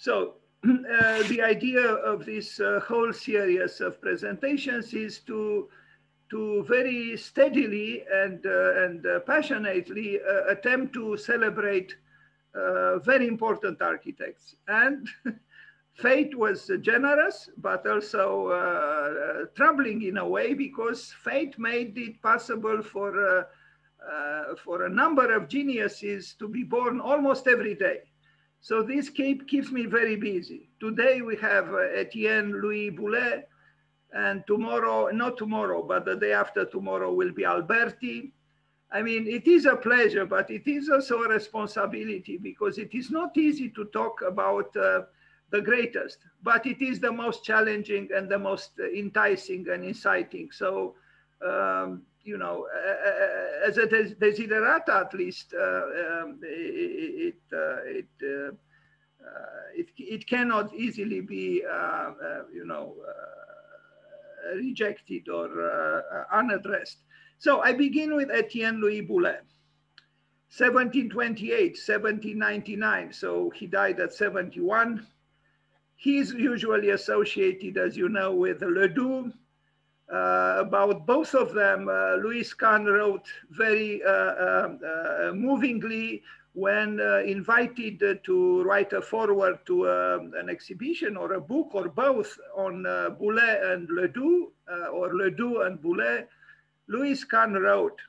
So the idea of this whole series of presentations is to very steadily and passionately attempt to celebrate very important architects. And fate was generous, but also troubling in a way, because fate made it possible for a number of geniuses to be born almost every day. So this keeps me very busy. Today we have Etienne-Louis Boullée, and tomorrow, not tomorrow, but the day after tomorrow will be Alberti. I mean, it is a pleasure, but it is also a responsibility, because it is not easy to talk about the greatest, but it is the most challenging and the most enticing and inciting. So, you know, as a desiderata, at least, it cannot easily be, you know, rejected or unaddressed. So I begin with Etienne-Louis Boullée, 1728, 1799. So he died at 71. He is usually associated, as you know, with Ledoux. About both of them, Louis Kahn wrote very movingly when invited to write a foreword to an exhibition or a book or both on Boullée and Ledoux, or Ledoux and Boullée. Louis Kahn wrote,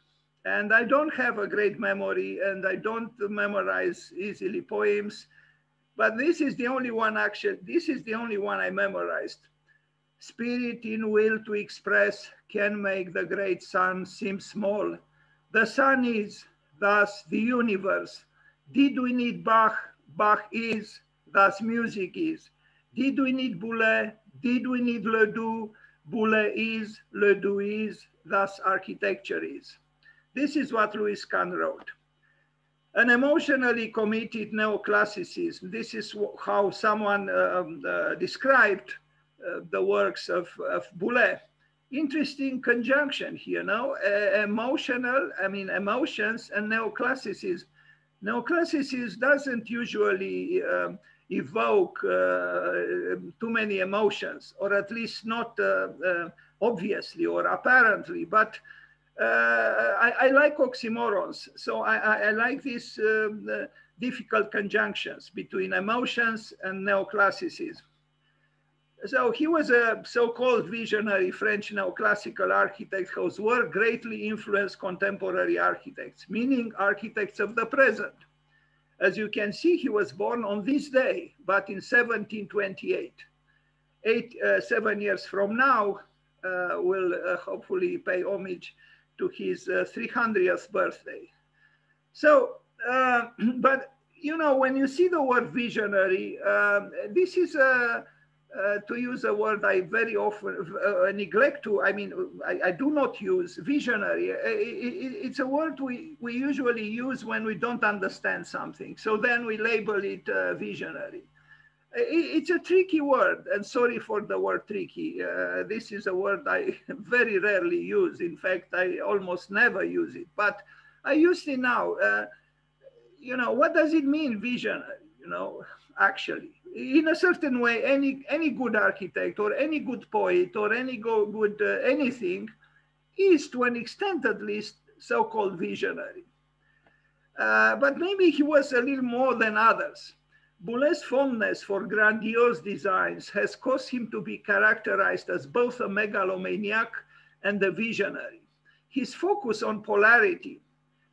and I don't have a great memory and I don't memorize easily poems, but this is the only one actually, this is the only one I memorized. Spirit in will to express can make the great sun seem small. The sun is, thus the universe. Did we need Bach? Bach is, thus music is. Did we need Boullée? Did we need Ledoux? Boullée is, Ledoux is, thus architecture is. This is what Louis Kahn wrote. An emotionally committed neoclassicism. This is how someone described the works of Boullée. Interesting conjunction here, no? Emotional, I mean, emotions and neoclassicism. Neoclassicism doesn't usually evoke too many emotions, or at least not obviously or apparently, but I like oxymorons. So I like these difficult conjunctions between emotions and neoclassicism. So he was a so-called visionary French neoclassical architect whose work greatly influenced contemporary architects, meaning architects of the present. As you can see, he was born on this day, but in 1728. 7 years from now, will hopefully pay homage to his 300th birthday. So, but you know, when you see the word visionary, this is a, to use a word I very often neglect to, I mean, I do not use visionary. It's a word we usually use when we don't understand something. So then we label it visionary. It's a tricky word, and sorry for the word tricky. This is a word I very rarely use. In fact, I almost never use it, but I use it now. You know, what does it mean, visionary? You know, actually, in a certain way, any good architect or any good poet or any good anything is, to an extent at least, so-called visionary. But maybe he was a little more than others. Boullée's fondness for grandiose designs has caused him to be characterized as both a megalomaniac and a visionary. His focus on polarity,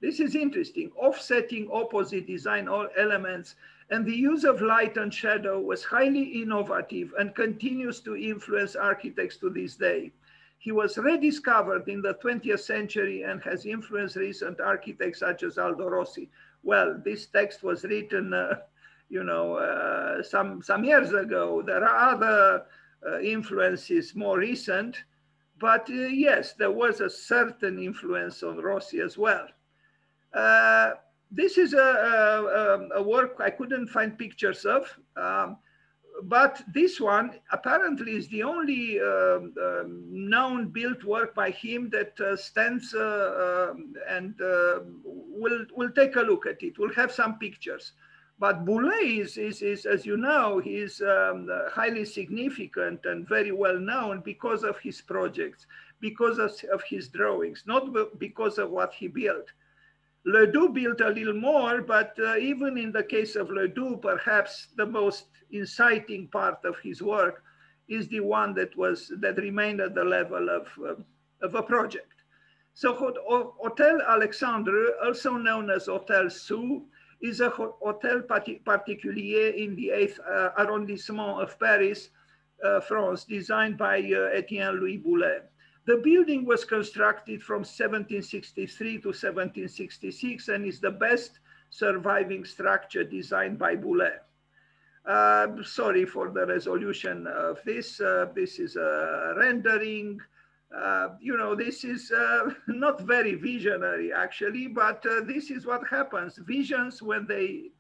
this is interesting, offsetting opposite design elements, and the use of light and shadow was highly innovative and continues to influence architects to this day. He was rediscovered in the 20th century and has influenced recent architects such as Aldo Rossi. Well, this text was written you know, some years ago. There are other influences more recent, but yes, there was a certain influence on Rossi as well. This is a work I couldn't find pictures of, but this one apparently is the only known built work by him that stands and we'll take a look at it. We'll have some pictures. But Boullée is, as you know, he is highly significant and very well known because of his projects, because of his drawings, not because of what he built. Ledoux built a little more, but even in the case of Ledoux, perhaps the most inciting part of his work is the one that remained at the level of a project. So Hotel Alexandre, also known as Hotel Sou, is a hotel particulier in the 8th arrondissement of Paris, France, designed by Etienne-Louis Boullée. The building was constructed from 1763 to 1766 and is the best surviving structure designed by Boullée. Sorry for the resolution of this. This is a rendering. You know, this is not very visionary actually, but this is what happens. Visions, when they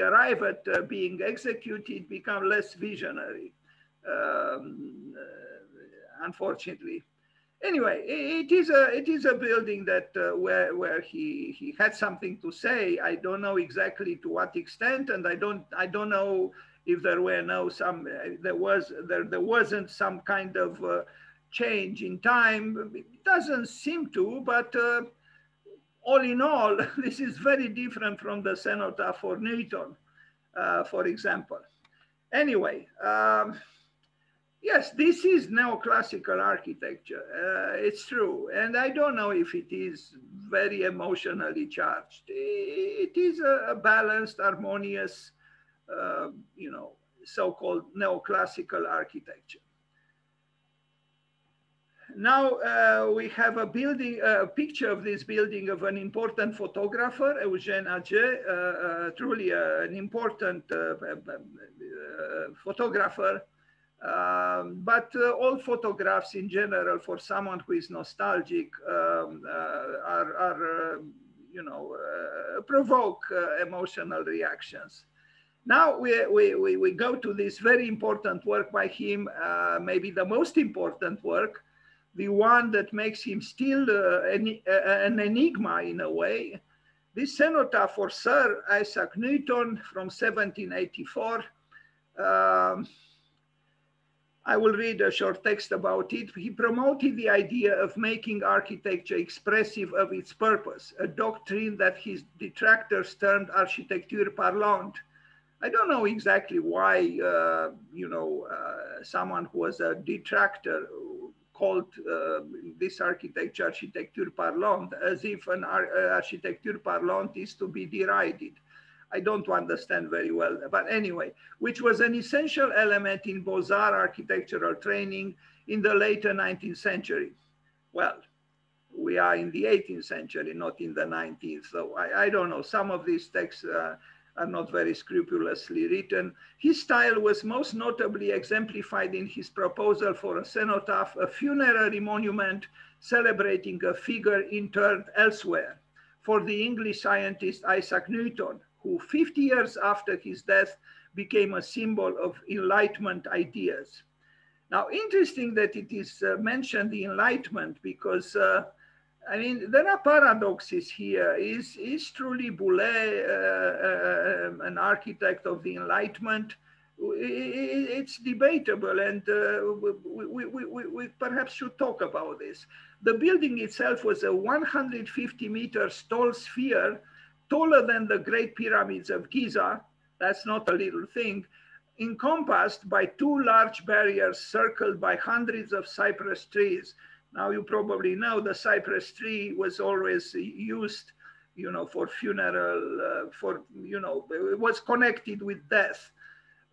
arrive at being executed, become less visionary, unfortunately. Anyway, it is a building that where he had something to say. I don't know exactly to what extent, and I don't know if there were there wasn't some kind of change in time. It doesn't seem to, but all in all, this is very different from the cenotaph for Newton, for example. Anyway, yes, this is neoclassical architecture. It's true. And I don't know if it is very emotionally charged. It is a balanced, harmonious, you know, so-called neoclassical architecture. Now we have a picture of this building of an important photographer, Eugène Atget, truly an important photographer. But all photographs in general, for someone who is nostalgic, are you know, provoke emotional reactions. Now we go to this very important work by him, maybe the most important work, the one that makes him still an enigma in a way. This cenotaph for Sir Isaac Newton from 1784. I will read a short text about it. He promoted the idea of making architecture expressive of its purpose, a doctrine that his detractors termed architecture parlante. I don't know exactly why, you know, someone who was a detractor called this architecture architecture parlante, as if an architecture parlante is to be derided. I don't understand very well, but anyway, which was an essential element in Beaux-Arts architectural training in the later 19th century. Well, we are in the 18th century, not in the 19th, so I don't know. Some of these texts are not very scrupulously written. His style was most notably exemplified in his proposal for a cenotaph, a funerary monument celebrating a figure interred elsewhere, for the English scientist Isaac Newton, who 50 years after his death became a symbol of Enlightenment ideas. Now, interesting that it is mentioned the Enlightenment, because I mean, there are paradoxes here. Is truly Boullée an architect of the Enlightenment? It's debatable, and we perhaps should talk about this. The building itself was a 150 meters tall sphere, taller than the Great Pyramids of Giza, that's not a little thing, encompassed by two large barriers circled by hundreds of cypress trees. Now you probably know the cypress tree was always used, you know, for funeral, for, you know, it was connected with death.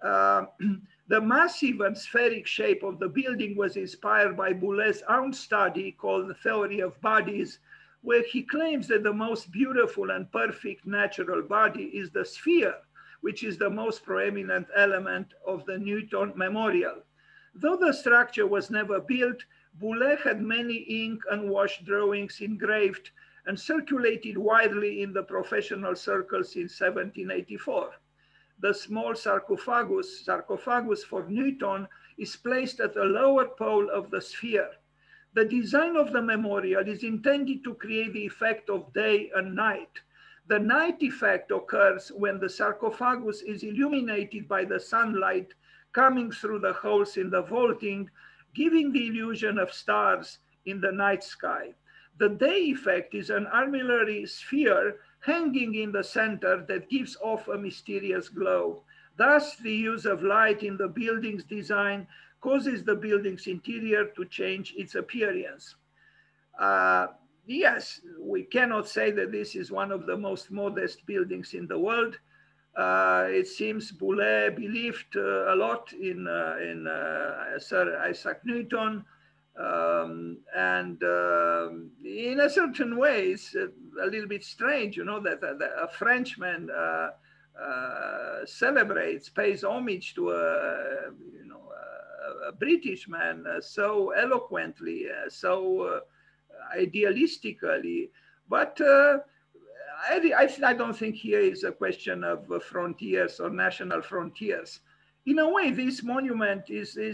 The massive and spheric shape of the building was inspired by Boulé's own study called the Theory of Bodies, where he claims that the most beautiful and perfect natural body is the sphere, which is the most prominent element of the Newton Memorial. Though the structure was never built, Boullée had many ink and wash drawings engraved and circulated widely in the professional circles in 1784. The small sarcophagus for Newton, is placed at the lower pole of the sphere. The design of the memorial is intended to create the effect of day and night. The night effect occurs when the sarcophagus is illuminated by the sunlight coming through the holes in the vaulting, giving the illusion of stars in the night sky. The day effect is an armillary sphere hanging in the center that gives off a mysterious glow. Thus, the use of light in the building's design causes the building's interior to change its appearance. Yes, we cannot say that this is one of the most modest buildings in the world. It seems Boullée believed a lot in Sir Isaac Newton, and in a certain way, it's a little bit strange, you know, that a Frenchman celebrates, pays homage to a British man so eloquently, so idealistically. But I don't think here is a question of frontiers or national frontiers. In a way, this monument is a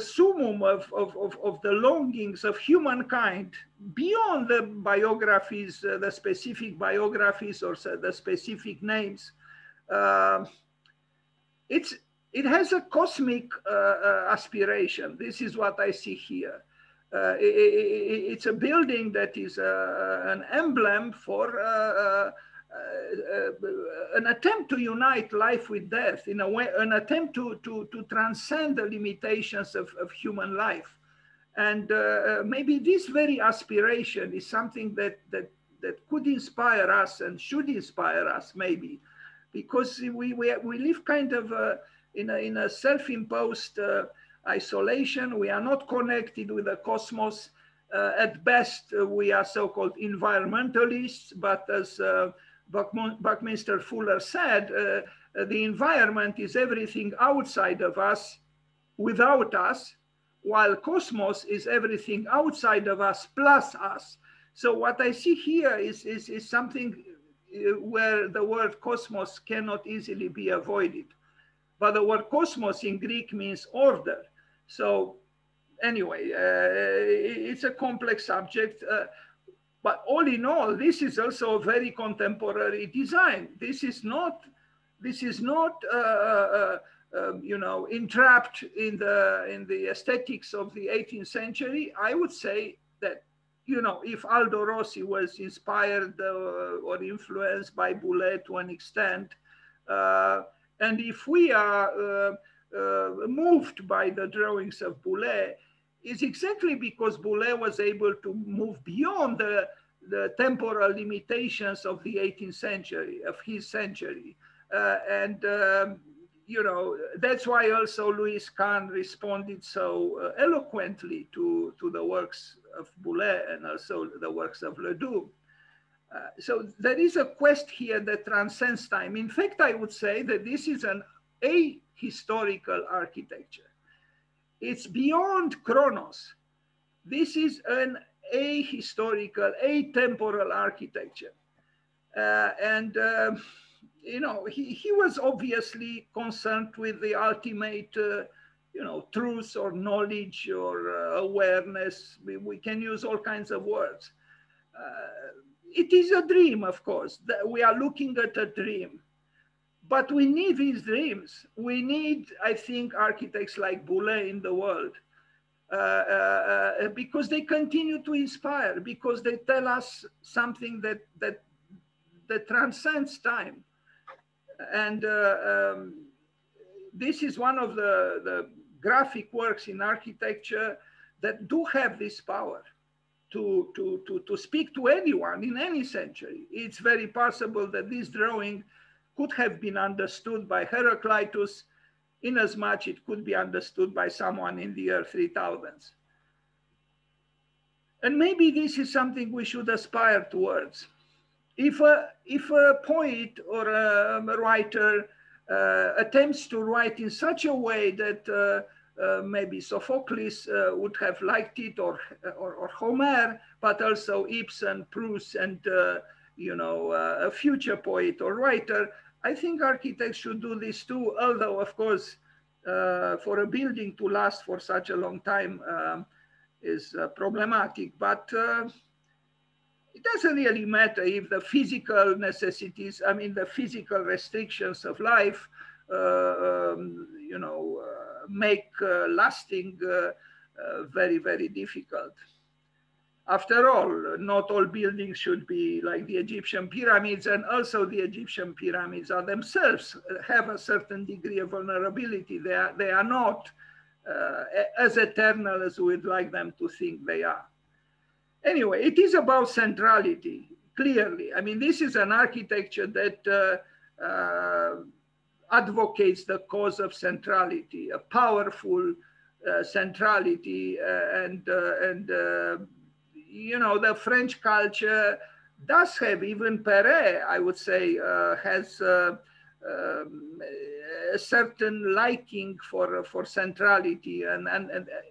summum of the longings of humankind beyond the biographies, the specific biographies or the specific names. It has a cosmic aspiration. This is what I see here. It's a building that is an emblem for an attempt to unite life with death, in a way, an attempt to transcend the limitations of human life. And maybe this very aspiration is something that could inspire us and should inspire us, maybe, because we live kind of in a self-imposed isolation. We are not connected with the cosmos. At best, we are so-called environmentalists, but as Buckminster Fuller said, the environment is everything outside of us, without us, while cosmos is everything outside of us, plus us. So what I see here is something where the word cosmos cannot easily be avoided. But the word cosmos in Greek means order. So anyway, it's a complex subject. But all in all, this is also a very contemporary design. This is not you know, entrapped in the aesthetics of the 18th century. I would say that, you know, if Aldo Rossi was inspired or influenced by Boullée to an extent, and if we are moved by the drawings of Boullée, is exactly because Boullée was able to move beyond the temporal limitations of the 18th century, of his century. You know, that's why also Louis Kahn responded so eloquently to the works of Boullée and also the works of Ledoux. So there is a quest here that transcends time. In fact, I would say that this is an ahistorical architecture. It's beyond chronos. This is an ahistorical, atemporal architecture. You know, he was obviously concerned with the ultimate, you know, truth or knowledge or awareness. We can use all kinds of words. It is a dream, of course, that we are looking at a dream. But we need these dreams. We need, I think, architects like Boullée in the world because they continue to inspire, because they tell us something that transcends time. And this is one of the graphic works in architecture that do have this power to speak to anyone in any century. It's very possible that this drawing could have been understood by Heraclitus, inasmuch it could be understood by someone in the year 3000. And maybe this is something we should aspire towards. If a poet or a writer attempts to write in such a way that maybe Sophocles would have liked it, or Homer, but also Ibsen, Proust, and you know, a future poet or writer, I think architects should do this too, although, of course, for a building to last for such a long time is problematic. But doesn't really matter if the physical necessities, I mean, the physical restrictions of life, you know, make lasting very, very difficult. After all, not all buildings should be like the Egyptian pyramids, and also the Egyptian pyramids are themselves have a certain degree of vulnerability. They are not as eternal as we'd like them to think they are. Anyway, it is about centrality, clearly. I mean, this is an architecture that advocates the cause of centrality, a powerful centrality, and you know, the French culture does have, even Perret, I would say, has a certain liking for centrality, and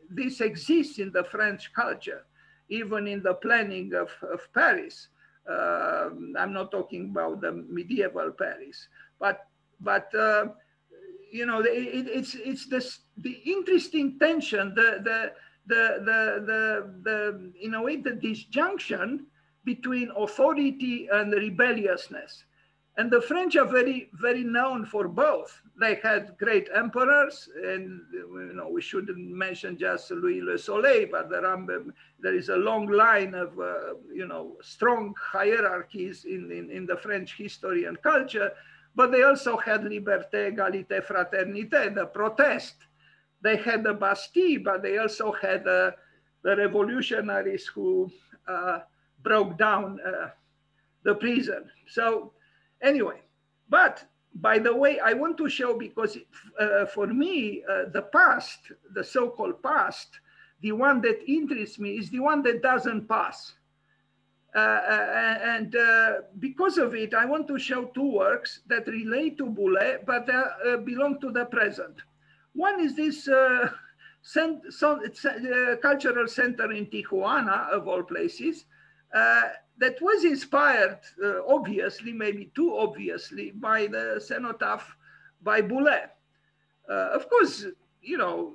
this exists in the French culture, even in the planning of Paris. I'm not talking about the medieval Paris, but you know, it's the interesting tension, the in a way, the disjunction between authority and rebelliousness. And the French are very, very known for both. They had great emperors, and you know, we shouldn't mention just Louis Le Soleil, but there is a long line of you know, strong hierarchies in the French history and culture. But they also had liberté, égalité, fraternité, the protest. They had the Bastille, but they also had the revolutionaries who broke down the prison. So. Anyway, but by the way, I want to show, because for me, the past, the so-called past, the one that interests me is the one that doesn't pass. And because of it, I want to show two works that relate to Boullée, but belong to the present. One is this cultural center in Tijuana, of all places, that was inspired, obviously, maybe too obviously, by the cenotaph by Boullée. Of course, you know,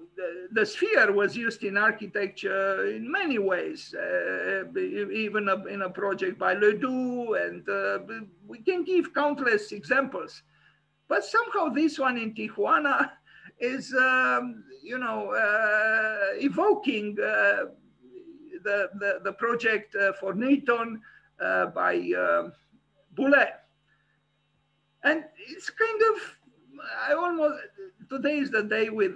the sphere was used in architecture in many ways, even in a project by Ledoux, and we can give countless examples. But somehow this one in Tijuana is, you know, evoking the project for Newton by Boullée. And it's kind of, I almost, today is the day with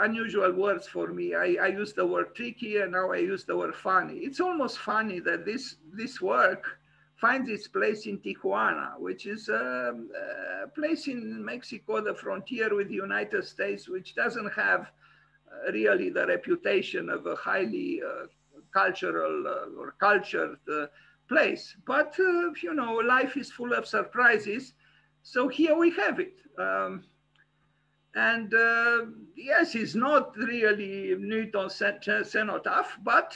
unusual words for me. I used the word tricky, and now I use the word funny. It's almost funny that this work finds its place in Tijuana, which is a place in Mexico, the frontier with the United States, which doesn't have really the reputation of a highly cultural or cultured place, but you know, life is full of surprises. So here we have it. Yes, it's not really Newton's cenotaph, but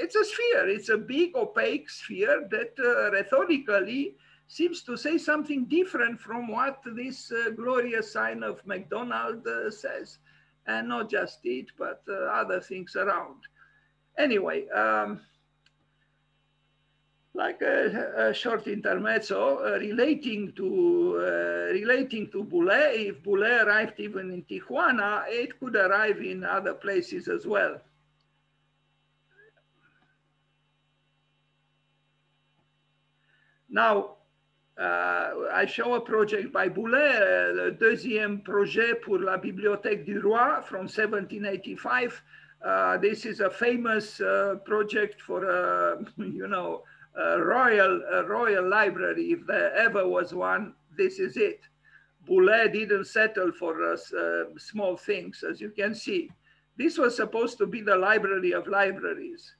it's a sphere. It's a big opaque sphere that rhetorically seems to say something different from what this glorious sign of McDonald's says. And not just it, but other things around. Anyway, like a short intermezzo relating to Boullée. If Boullée arrived even in Tijuana, it could arrive in other places as well. Now, I show a project by Boullée, le deuxième projet pour la Bibliothèque du Roi from 1785. This is a famous project for, you know, a royal library. If there ever was one, this is it. Boullée didn't settle for small things, as you can see. This was supposed to be the library of libraries.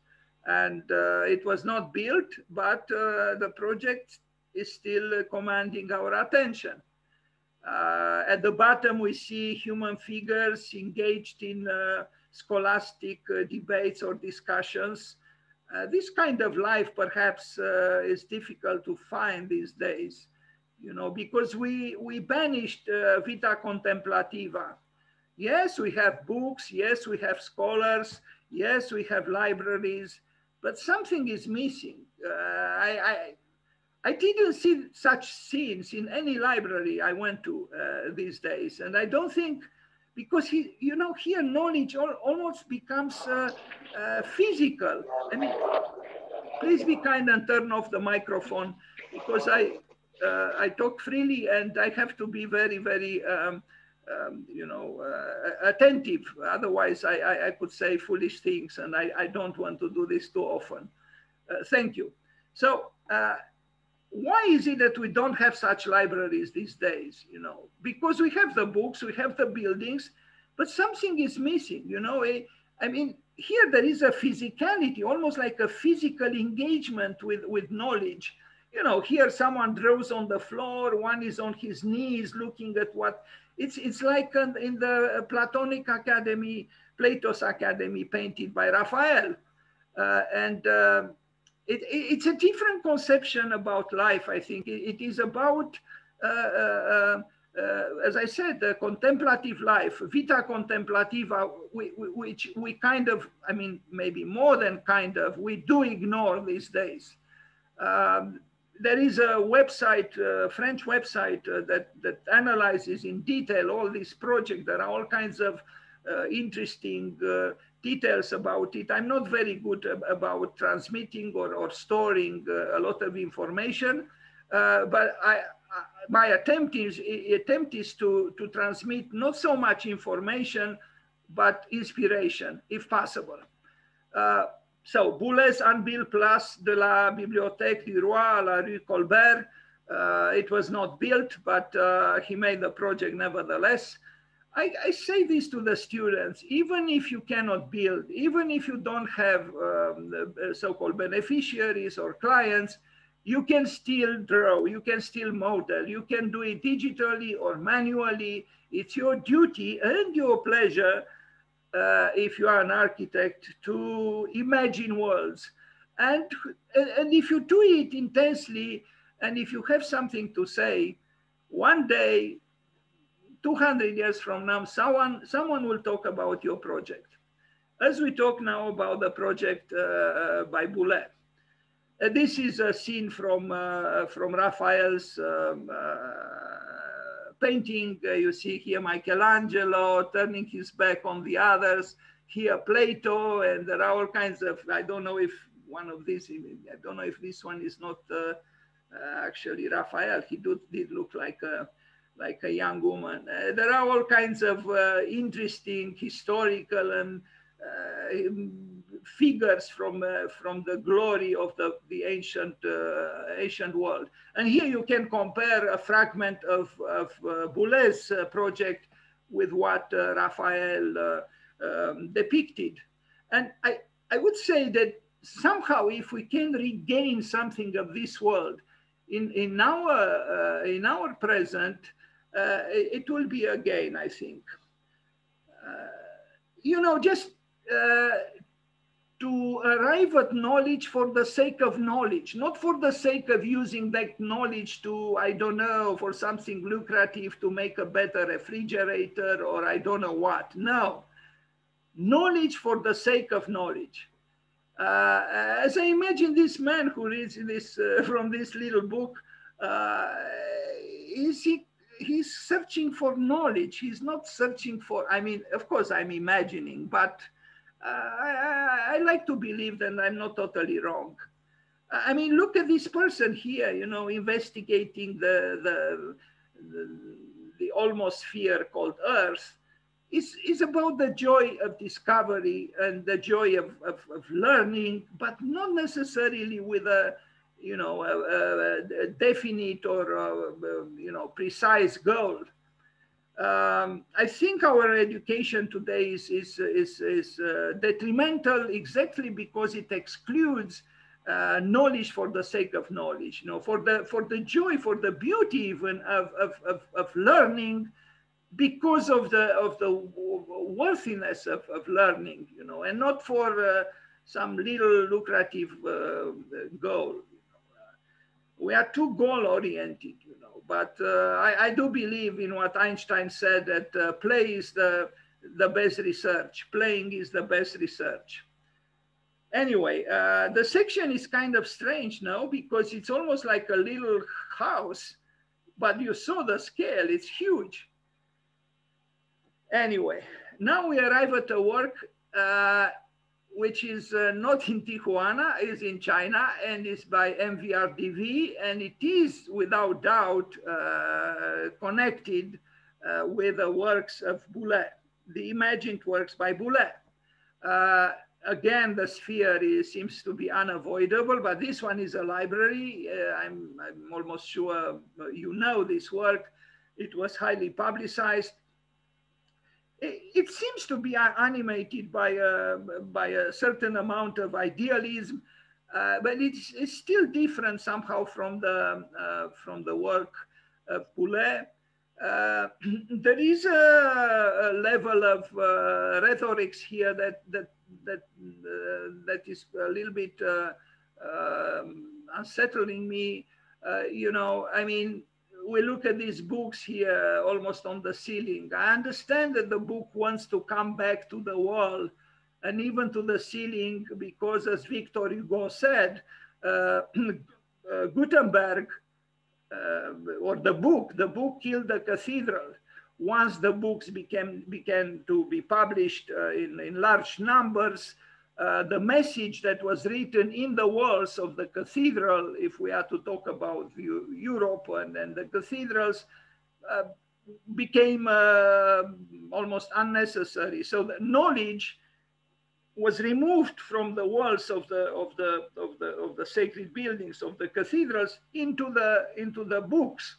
And it was not built, but the project is still commanding our attention. At the bottom, we see human figures engaged in scholastic debates or discussions. This kind of life, perhaps, is difficult to find these days, you know, because we banished vita contemplativa. Yes, we have books, yes, we have scholars, yes, we have libraries, but something is missing. I didn't see such scenes in any library I went to these days. And I don't think, because he, you know, here knowledge almost becomes physical. I mean, please be kind and turn off the microphone, because I talk freely and I have to be very, very, you know, attentive. Otherwise, I could say foolish things, and I don't want to do this too often. Thank you. So why is it that we don't have such libraries these days? You know, because we have the books, we have the buildings, but something is missing. You know, I mean, here there is a physicality, almost like a physical engagement with knowledge. You know, here someone draws on the floor, one is on his knees looking at what, it's like in the Platonic Academy, Plato's Academy, painted by Raphael. It's a different conception about life, I think. It is about, as I said, the contemplative life, vita contemplativa, which we kind of, I mean, maybe more than kind of, we do ignore these days. There is a website, French website, that analyzes in detail all these projects. There are all kinds of interesting details about it. I'm not very good about transmitting or storing a lot of information, but my attempt is to transmit not so much information, but inspiration, if possible. So, Boullè's Anvil Place de la Bibliothèque du Roi à la Rue Colbert. It was not built, but he made the project nevertheless. I say this to the students, even if you cannot build, even if you don't have so-called beneficiaries or clients, you can still draw, you can still model, you can do it digitally or manually. It's your duty and your pleasure, if you are an architect, to imagine worlds. And if you do it intensely, and if you have something to say, one day, 200 years from now, someone will talk about your project, as we talk now about the project by Boullée. This is a scene from Raphael's painting. You see here Michelangelo turning his back on the others, here Plato, and there are all kinds of, I don't know if one of these, I don't know if this one is not actually Raphael. He did look like a young woman. There are all kinds of interesting historical and figures from the glory of the ancient world. And here you can compare a fragment of Boulez's project with what Raphael depicted. And I would say that somehow, if we can regain something of this world in our present, it will be a gain, I think. You know, just to arrive at knowledge for the sake of knowledge, not for the sake of using that knowledge to, I don't know, for something lucrative, to make a better refrigerator or I don't know what. No, knowledge for the sake of knowledge. As I imagine, this man who reads this from this little book, he's searching for knowledge. He's not searching for, I mean, of course I'm imagining, but I like to believe that I'm not totally wrong. I mean, look at this person here, you know, investigating the almost sphere called Earth. It's about the joy of discovery and the joy of learning, but not necessarily with a, you know, a definite or, you know, precise goal. I think our education today is detrimental exactly because it excludes knowledge for the sake of knowledge, you know, for the joy, for the beauty even of learning, because of the worthiness of learning, you know, and not for some little lucrative goal. We are too goal-oriented, you know, but I do believe in what Einstein said, that play is the the best research. Playing is the best research. Anyway, the section is kind of strange now because it's almost like a little house, but you saw the scale, it's huge. Anyway, now we arrive at a work which is not in Tijuana, is in China, and is by MVRDV, and it is without doubt connected with the works of Boullée, the imagined works by Boullée. Again, the sphere seems to be unavoidable, but this one is a library. I'm almost sure you know this work. It was highly publicized. It seems to be animated by a certain amount of idealism, but it's still different somehow from the work of Boullée. There is a level of rhetorics here that is a little bit unsettling me. You know, I mean, we look at these books here almost on the ceiling. I understand that the book wants to come back to the wall and even to the ceiling because, as Victor Hugo said, Gutenberg, or the book killed the cathedral. Once the books began to be published in large numbers, the message that was written in the walls of the cathedral, if we are to talk about Europe and the cathedrals, became almost unnecessary. So the knowledge was removed from the walls of the sacred buildings of the cathedrals into the books.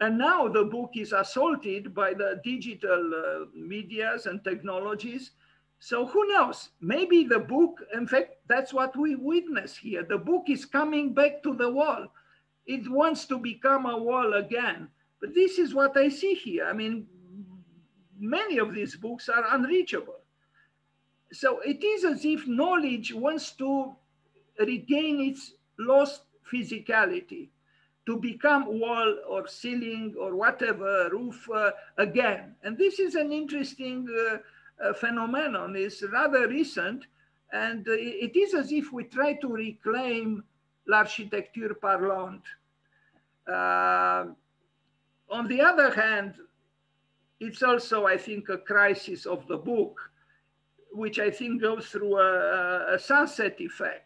And now the book is assaulted by the digital medias and technologies. So who knows? Maybe the book, in fact, that's what we witness here. The book is coming back to the wall. It wants to become a wall again. But this is what I see here. I mean, many of these books are unreachable. So it is as if knowledge wants to regain its lost physicality, to become wall or ceiling or whatever, roof again. And this is an interesting phenomenon. It's rather recent, and it is as if we try to reclaim l'architecture parlante. On the other hand, it's also, I think, a crisis of the book, which I think goes through a sunset effect,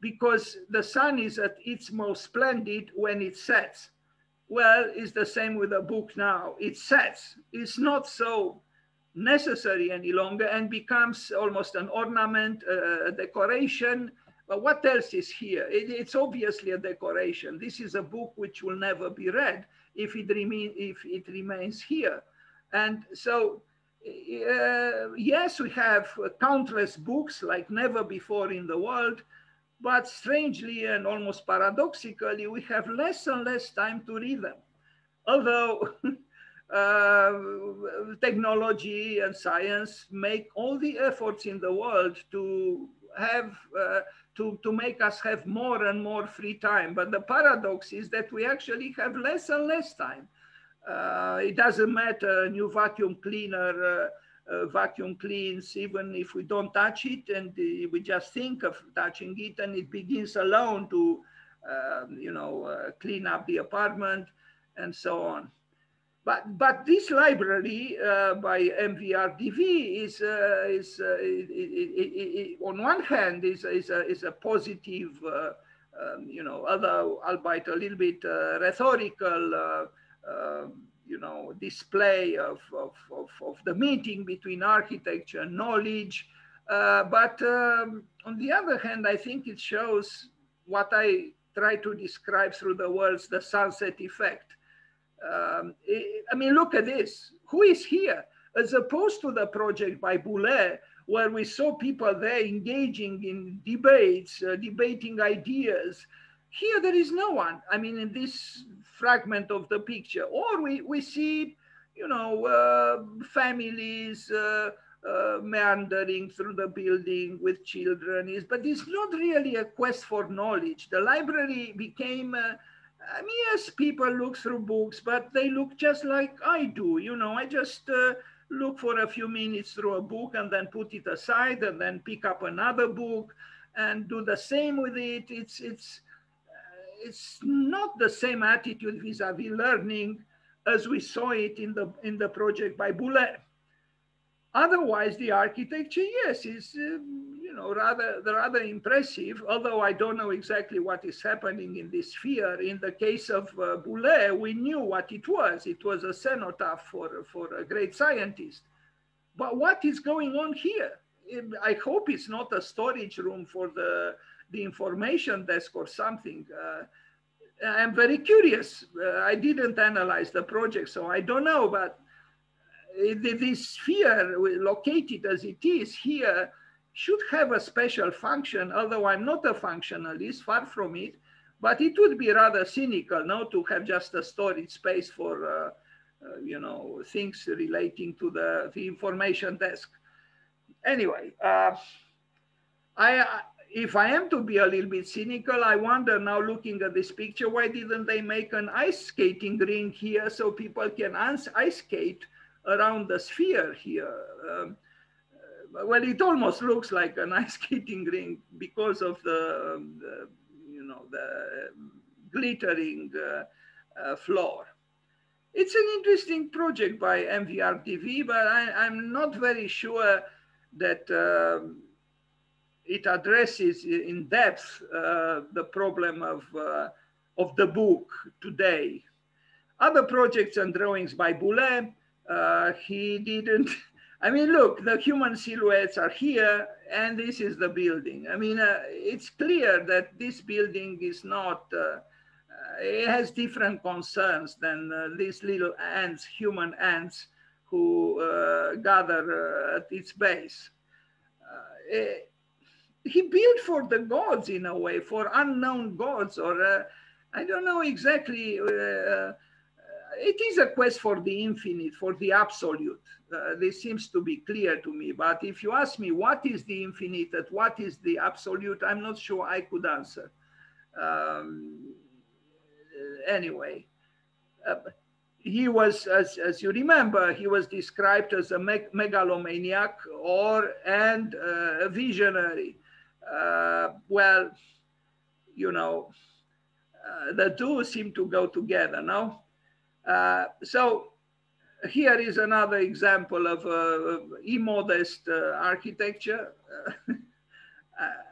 because the sun is at its most splendid when it sets. Well, it's the same with a book now. It sets. It's not so necessary any longer and becomes almost an ornament, a decoration. But what else is here? It's obviously a decoration. This is a book which will never be read if it remains here. And so, yes, we have countless books like never before in the world, but strangely and almost paradoxically, we have less and less time to read them. Although technology and science make all the efforts in the world to have, to make us have more and more free time. But the paradox is that we actually have less and less time. It doesn't matter, new vacuum cleaner vacuum cleans, even if we don't touch it and we just think of touching it, and it begins alone to you know, clean up the apartment and so on. But this library by MVRDV is on one hand is a positive, you know, although albeit a little bit rhetorical you know, display of the meeting between architecture and knowledge. But on the other hand, I think it shows what I try to describe through the words, the sunset effect. I mean, look at this. Who is here? As opposed to the project by Boullée, where we saw people there engaging in debates, debating ideas. Here, there is no one. I mean, in this fragment of the picture, or we see, you know, families meandering through the building with children. But it's not really a quest for knowledge. The library became, I mean, yes, people look through books, but they look just like I do. You know, I just look for a few minutes through a book and then put it aside and then pick up another book and do the same with it. It's not the same attitude vis-a-vis learning as we saw it in the project by Boullée. Otherwise, the architecture, yes, is rather impressive. Although I don't know exactly what is happening in this sphere. In the case of Boullée, we knew what it was. It was a cenotaph for a great scientist. But what is going on here? I hope it's not a storage room for the information desk or something. I'm very curious. I didn't analyze the project, so I don't know, but this sphere, located as it is here, should have a special function, although I'm not a functionalist, far from it, but it would be rather cynical not to have just a storage space for things relating to the information desk. Anyway, if I am to be a little bit cynical, I wonder now, looking at this picture, why didn't they make an ice skating rink here so people can ice skate around the sphere here? Well, it almost looks like an ice skating rink because of the glittering floor. It's an interesting project by MVRDV, but I'm not very sure that it addresses in depth the problem of the book today. Other projects and drawings by Boullée, he didn't, I mean, look, the human silhouettes are here and this is the building. I mean, it's clear that this building is not, it has different concerns than these little ants, human ants who gather at its base. He built for the gods in a way, for unknown gods, or I don't know exactly. It is a quest for the infinite, for the absolute. This seems to be clear to me. But if you ask me what is the infinite and what is the absolute, I'm not sure I could answer. Anyway, he was, as you remember, he was described as a megalomaniac and a visionary. Well, the two seem to go together, no? So here is another example of immodest architecture.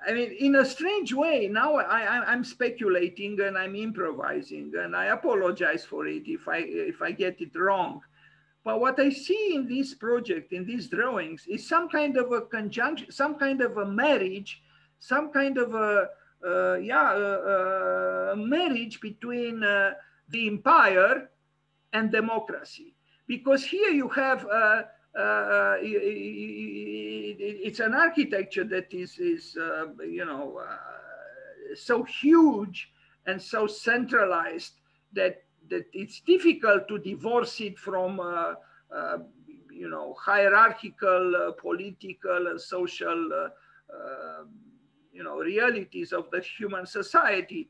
I mean, in a strange way, now I'm speculating and I'm improvising, and I apologize for it if I get it wrong. But what I see in this project, in these drawings, is some kind of a conjunction, some kind of a marriage, some kind of a marriage between the empire and democracy. Because here you have, it's an architecture that is so huge and so centralized that it's difficult to divorce it from, hierarchical, political, and social, realities of the human society.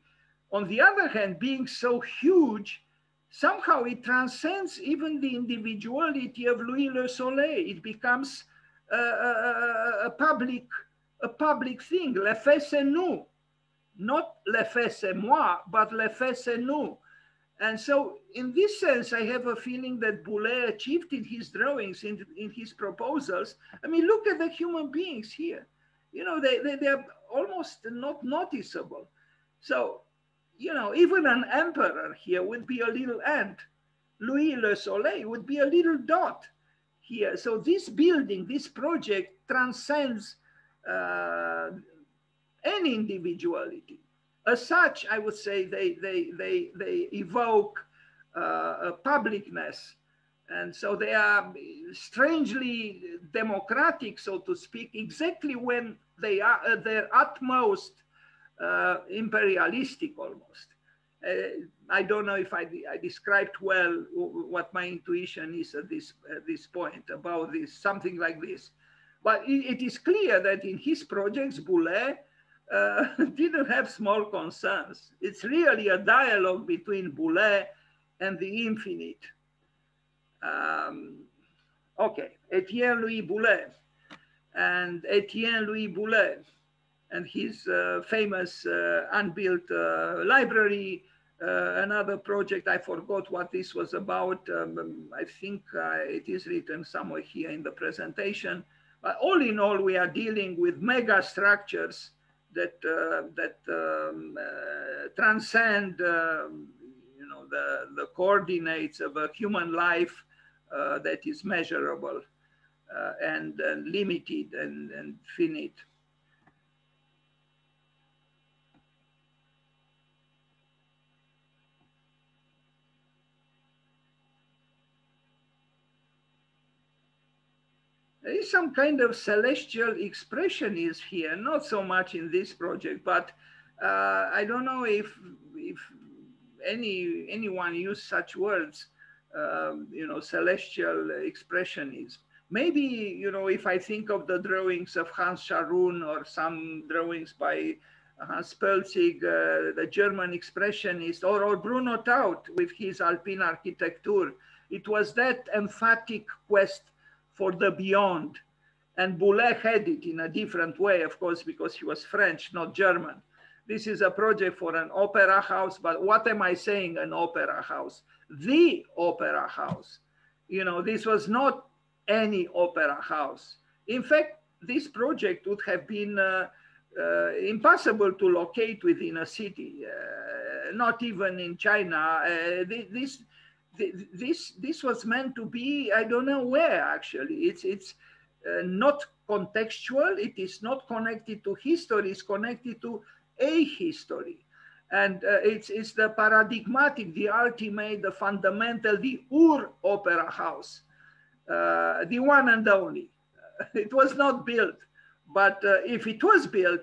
On the other hand, being so huge, somehow it transcends even the individuality of Louis Le Soleil. It becomes a public thing. Le fait c'est nous, not le fait c'est moi, but le fait c'est nous. And so, in this sense, I have a feeling that Boullée achieved in his drawings, in his proposals. I mean, look at the human beings here. They are almost not noticeable. So, even an emperor here would be a little ant. Louis Le Soleil would be a little dot here. So this building, this project transcends any individuality. As such, I would say they evoke a publicness. And so they are strangely democratic, so to speak, exactly when they are at their utmost imperialistic almost. I don't know if I described well what my intuition is at this point about this, something like this. But it is clear that in his projects, Boullée didn't have small concerns. It's really a dialogue between Boullée and the infinite. Okay, Etienne-Louis Boullée. And Etienne-Louis Boullée and his famous unbuilt library. Another project, I forgot what this was about. I think it is written somewhere here in the presentation. But all in all, we are dealing with mega structures that transcend, you know, the coordinates of a human life that is measurable and limited and finite. There is some kind of celestial expressionism here, not so much in this project, but I don't know if anyone used such words, you know, celestial expressionism. Maybe, you know, if I think of the drawings of Hans Scharoun or some drawings by Hans Pölzig, the German expressionist, or Bruno Taut with his Alpine architecture, it was that emphatic quest for the beyond. And Boullée had it in a different way, of course, because he was French, not German. This is a project for an opera house, but what am I saying, an opera house? The opera house. You know, this was not any opera house. In fact, this project would have been impossible to locate within a city, not even in China. This was meant to be, I don't know where actually. It's not contextual, it is not connected to history, it's connected to a history. And it's the paradigmatic, the ultimate, the fundamental, the Ur opera house, the one and only. It was not built, but if it was built,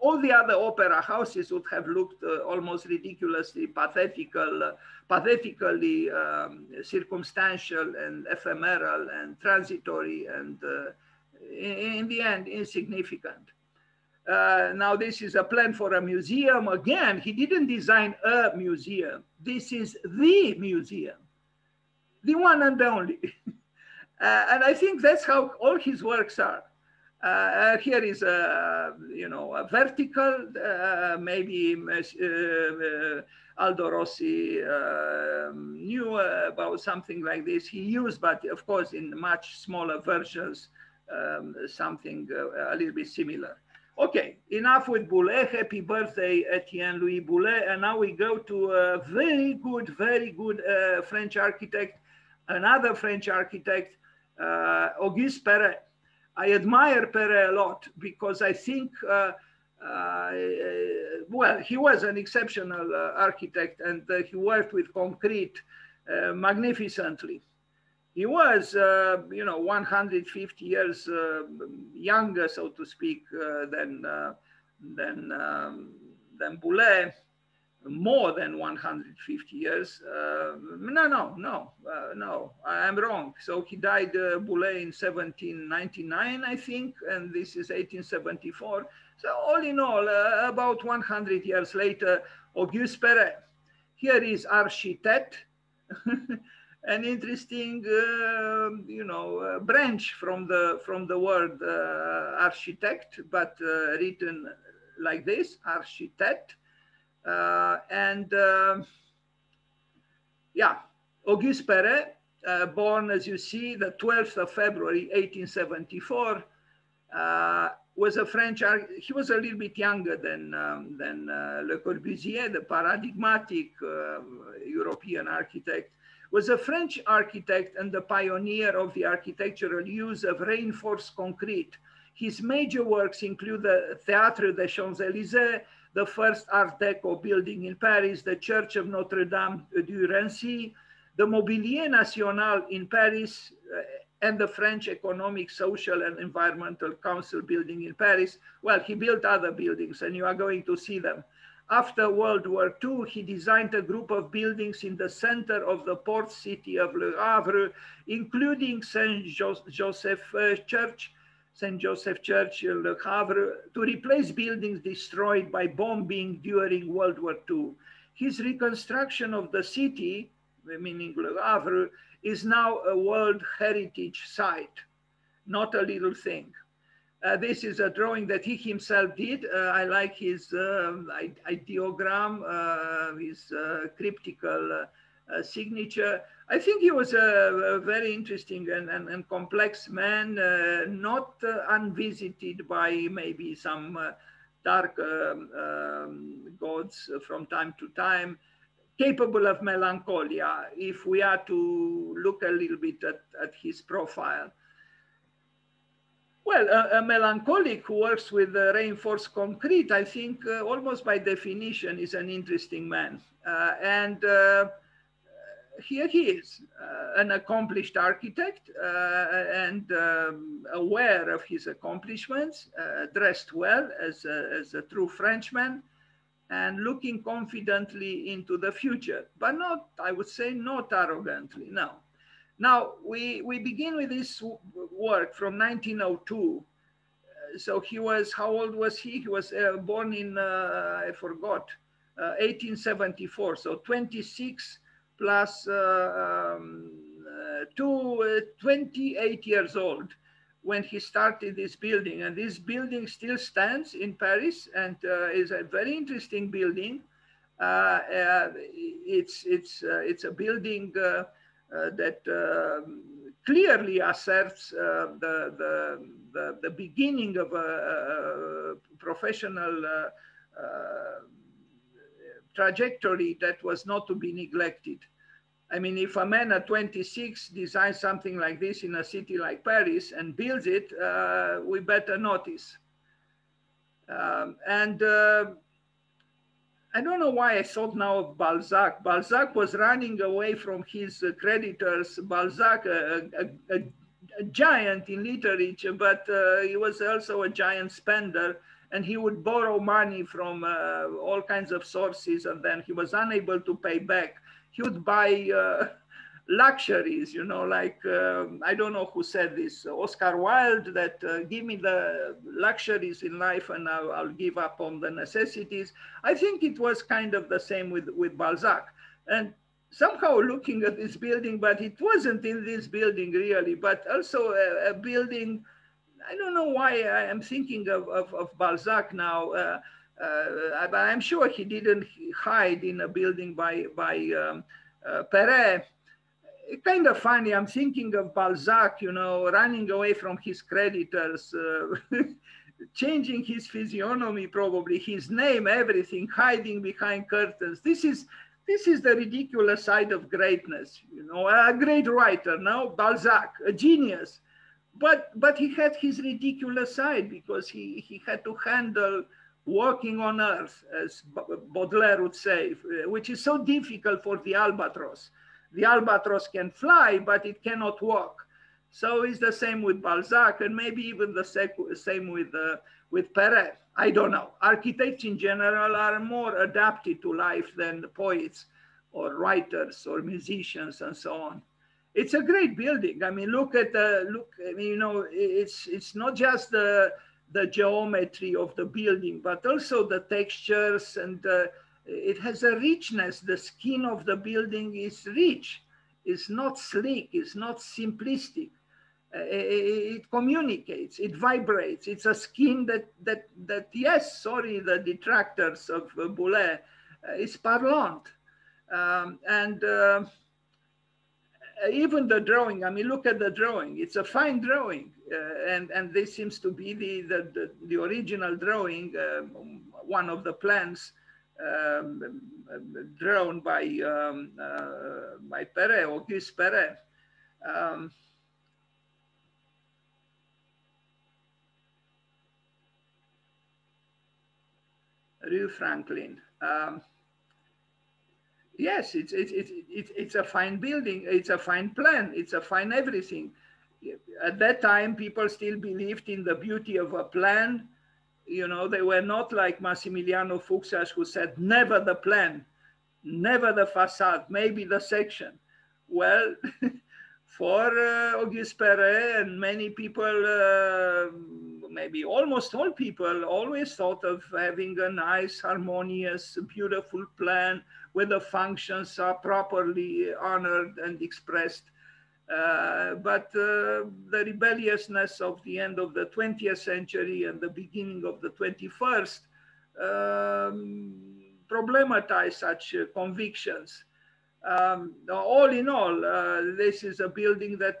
all the other opera houses would have looked almost ridiculously pathetically circumstantial and ephemeral and transitory and in the end insignificant. Now this is a plan for a museum. Again, he didn't design a museum. This is the museum, the one and only. And I think that's how all his works are. Here is a, you know, a vertical, maybe Aldo Rossi knew about something like this. He used, but of course, in much smaller versions, something a little bit similar. Okay, enough with Boullée. Happy birthday, Etienne-Louis Boullée. And now we go to a very good French architect, another French architect, Auguste Perret. I admire Perret a lot because I think, well, he was an exceptional architect and he worked with concrete magnificently. He was, you know, 150 years younger, so to speak, than Boullée, more than 150 years. No, I'm wrong. So he died, Boullée, in 1799, I think, and this is 1874. So all in all, about 100 years later, Auguste Perret. Here is architect, an interesting, you know, branch from the word architect, but written like this, architect. Yeah, Auguste Perret, born, as you see, the 12th of February, 1874, was a French architect. He was a little bit younger than Le Corbusier, the paradigmatic European architect, was a French architect and the pioneer of the architectural use of reinforced concrete. His major works include the Théâtre des Champs-Élysées, the first Art Deco building in Paris, the Church of Notre Dame du Raincy, the Mobilier National in Paris, and the French Economic, Social, and Environmental Council building in Paris. Well, he built other buildings and you are going to see them. After World War II, he designed a group of buildings in the center of the port city of Le Havre, including Saint Joseph Church in Le Havre, to replace buildings destroyed by bombing during World War II. His reconstruction of the city, meaning Le Havre, is now a World Heritage Site, not a little thing. This is a drawing that he himself did. I like his ideogram, his cryptical signature. I think he was a very interesting and complex man, not unvisited by maybe some dark gods from time to time, capable of melancholia, if we are to look a little bit at his profile. Well, a melancholic who works with reinforced concrete, I think almost by definition is an interesting man. Here he is, an accomplished architect and aware of his accomplishments, dressed well as a true Frenchman, and looking confidently into the future, but not, I would say, not arrogantly, no. Now, we begin with this work from 1902. So he was, how old was he? He was born in, I forgot, 1874. So 26 plus 28 years old when he started this building. And this building still stands in Paris and is a very interesting building. It's a building that clearly asserts the beginning of a professional trajectory that was not to be neglected. I mean, if a man at 26 designs something like this in a city like Paris and builds it, we better notice. I don't know why I thought now of Balzac. Balzac was running away from his creditors. Balzac, a giant in literature, but he was also a giant spender, and he would borrow money from all kinds of sources, and then he was unable to pay back. He would buy luxuries, you know, like, I don't know who said this, Oscar Wilde, that give me the luxuries in life and I'll give up on the necessities. I think it was kind of the same with Balzac. And somehow looking at this building, but it wasn't in this building really, but also a building, I don't know why I am thinking of Balzac now, but I'm sure he didn't hide in a building by Perret. Kind of funny, I'm thinking of Balzac, you know, running away from his creditors, changing his physiognomy probably, his name, everything, hiding behind curtains. This is the ridiculous side of greatness, you know, a great writer, no? Balzac, a genius. But he had his ridiculous side because he had to handle walking on earth, as Baudelaire would say, which is so difficult for the albatross. The albatross can fly, but it cannot walk. So it's the same with Balzac, and maybe even the same with Perret. I don't know. Architects in general are more adapted to life than the poets or writers or musicians and so on. It's a great building. I mean, look at the look. I mean, you know, it's not just the geometry of the building, but also the textures, and it has a richness. The skin of the building is rich. It's not sleek. It's not simplistic. It communicates. It vibrates. It's a skin that yes, sorry, the detractors of Boullée, is parlant, even the drawing, I mean, look at the drawing. It's a fine drawing. And this seems to be the original drawing, one of the plans drawn by Perret, Auguste Perret. Rue Franklin. Yes, it's a fine building, it's a fine plan, it's a fine everything. At that time, people still believed in the beauty of a plan. You know, they were not like Massimiliano Fuksas, who said, never the plan, never the facade, maybe the section. Well, for Auguste Perret and many people, maybe almost all people, always thought of having a nice, harmonious, beautiful plan where the functions are properly honored and expressed. But the rebelliousness of the end of the 20th century and the beginning of the 21st problematized such convictions. All in all, this is a building that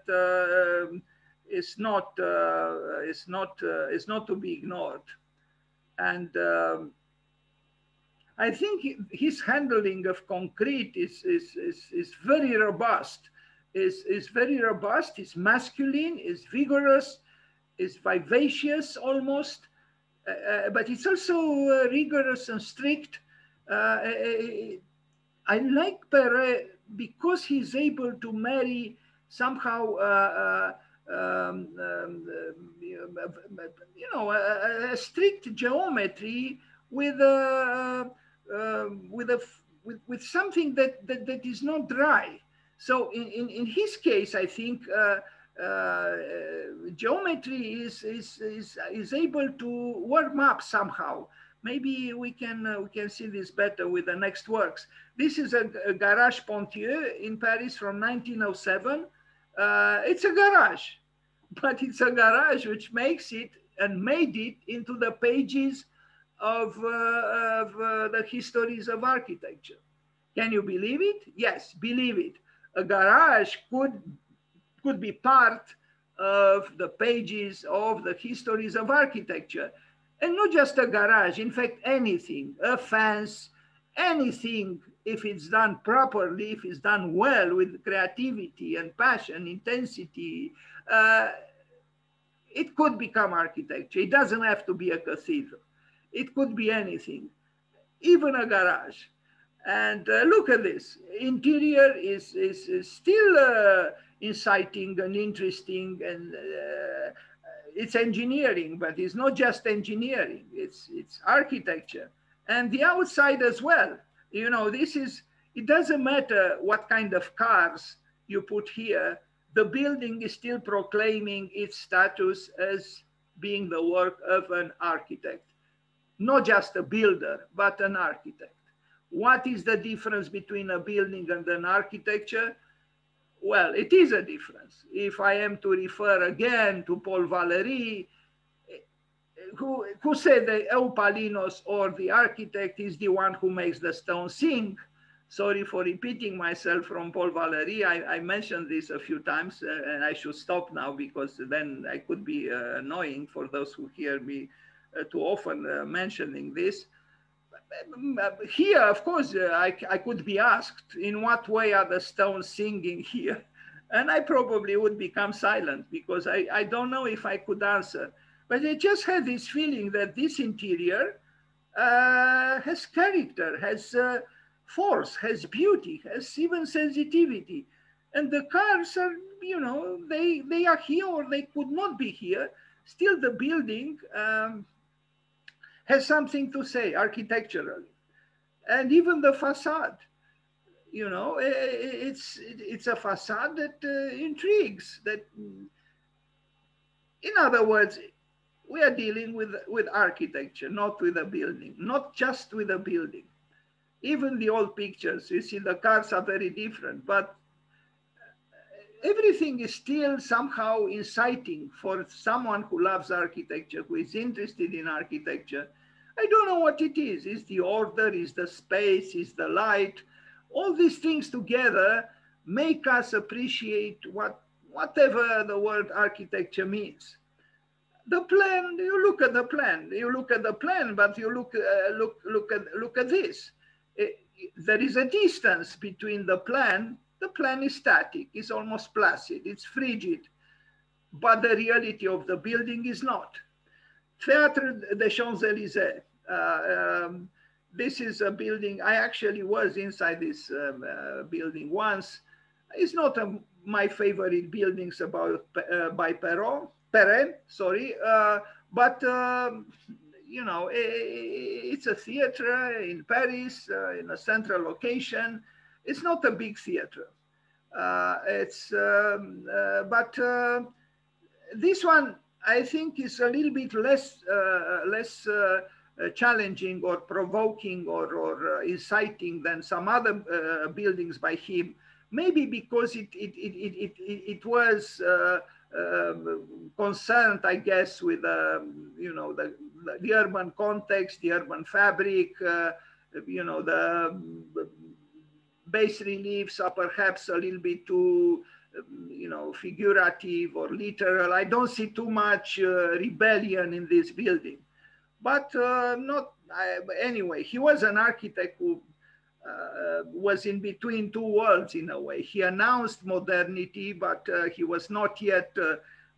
is not to be ignored. And I think his handling of concrete is very robust. Is masculine, is vigorous, is vivacious almost, but it's also rigorous and strict. I like Perret because he's able to marry somehow, a strict geometry with something that is not dry. So in his case, I think geometry is able to warm up somehow. Maybe we can see this better with the next works. This is a garage Ponthieu in Paris from 1907. It's a garage, but it's a garage which makes it and made it into the pages of the histories of architecture. Can you believe it? Yes, believe it. A garage could be part of the pages of the histories of architecture. And not just a garage, in fact, anything, a fence, anything, if it's done properly, if it's done well with creativity and passion, intensity, it could become architecture. It doesn't have to be a cathedral. It could be anything, even a garage. And look at this, interior is still inciting and interesting, and it's engineering, but it's not just engineering, it's architecture. And the outside as well, you know, it doesn't matter what kind of cars you put here, the building is still proclaiming its status as being the work of an architect, not just a builder, but an architect. What is the difference between a building and an architecture? Well, it is a difference. If I am to refer again to Paul Valéry, who said that Eupalinos, or the architect, is the one who makes the stone sing. Sorry for repeating myself from Paul Valéry. I mentioned this a few times, and I should stop now because then I could be annoying for those who hear me too often mentioning this. Here, of course, I could be asked, in what way are the stones singing here? And I probably would become silent because I don't know if I could answer. But I just had this feeling that this interior has character, has force, has beauty, has even sensitivity. And the cars are, you know, they are here or they could not be here. Still the building has something to say architecturally, and even the facade, you know, it's a facade that intrigues. That, in other words, we are dealing with architecture, not with a building, not just with a building. Even the old pictures, you see, the cars are very different, but everything is still somehow inciting for someone who loves architecture, who is interested in architecture. I don't know what it is. Is the order, is the space, is the light? All these things together make us appreciate whatever the word architecture means. The plan, you look at the plan, but you look at this. There is a distance between the plan. The plan is static, it's almost placid, it's frigid, but the reality of the building is not. Théâtre des Champs-Élysées. This is a building, I actually was inside this building once. It's not my favorite buildings by Perret, sorry, but you know, it's a theater in Paris, in a central location. It's not a big theater. But this one, I think, is a little bit less challenging or provoking or inciting than some other buildings by him. maybe because it was concerned, I guess, with you know, the urban context, the urban fabric, you know, the bas reliefs are perhaps a little bit too, you know, figurative or literal. I don't see too much rebellion in this building, but anyway, he was an architect who was in between two worlds in a way. He announced modernity, but he was not yet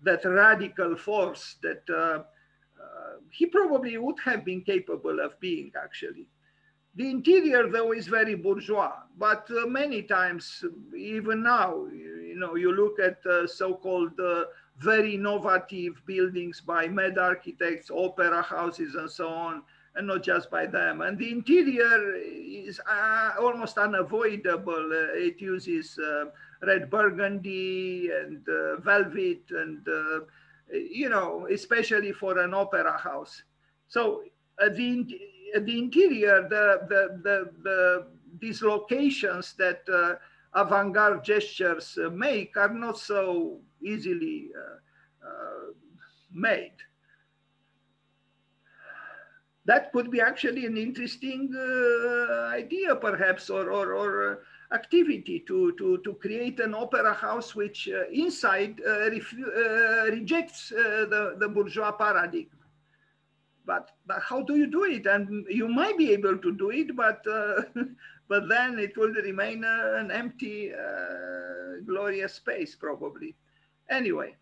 that radical force that he probably would have been capable of being, actually. The interior, though, is very bourgeois, but many times, even now, you know, you look at so-called very innovative buildings by mad architects, opera houses and so on, and not just by them. And the interior is almost unavoidable. It uses red burgundy and velvet and, you know, especially for an opera house. So the interior, these locations that avant-garde gestures make are not so easily made. That could be actually an interesting idea, perhaps, or activity to create an opera house which inside rejects the bourgeois paradigm. But how do you do it? And you might be able to do it, but then it will remain an empty, glorious space, probably. Anyway,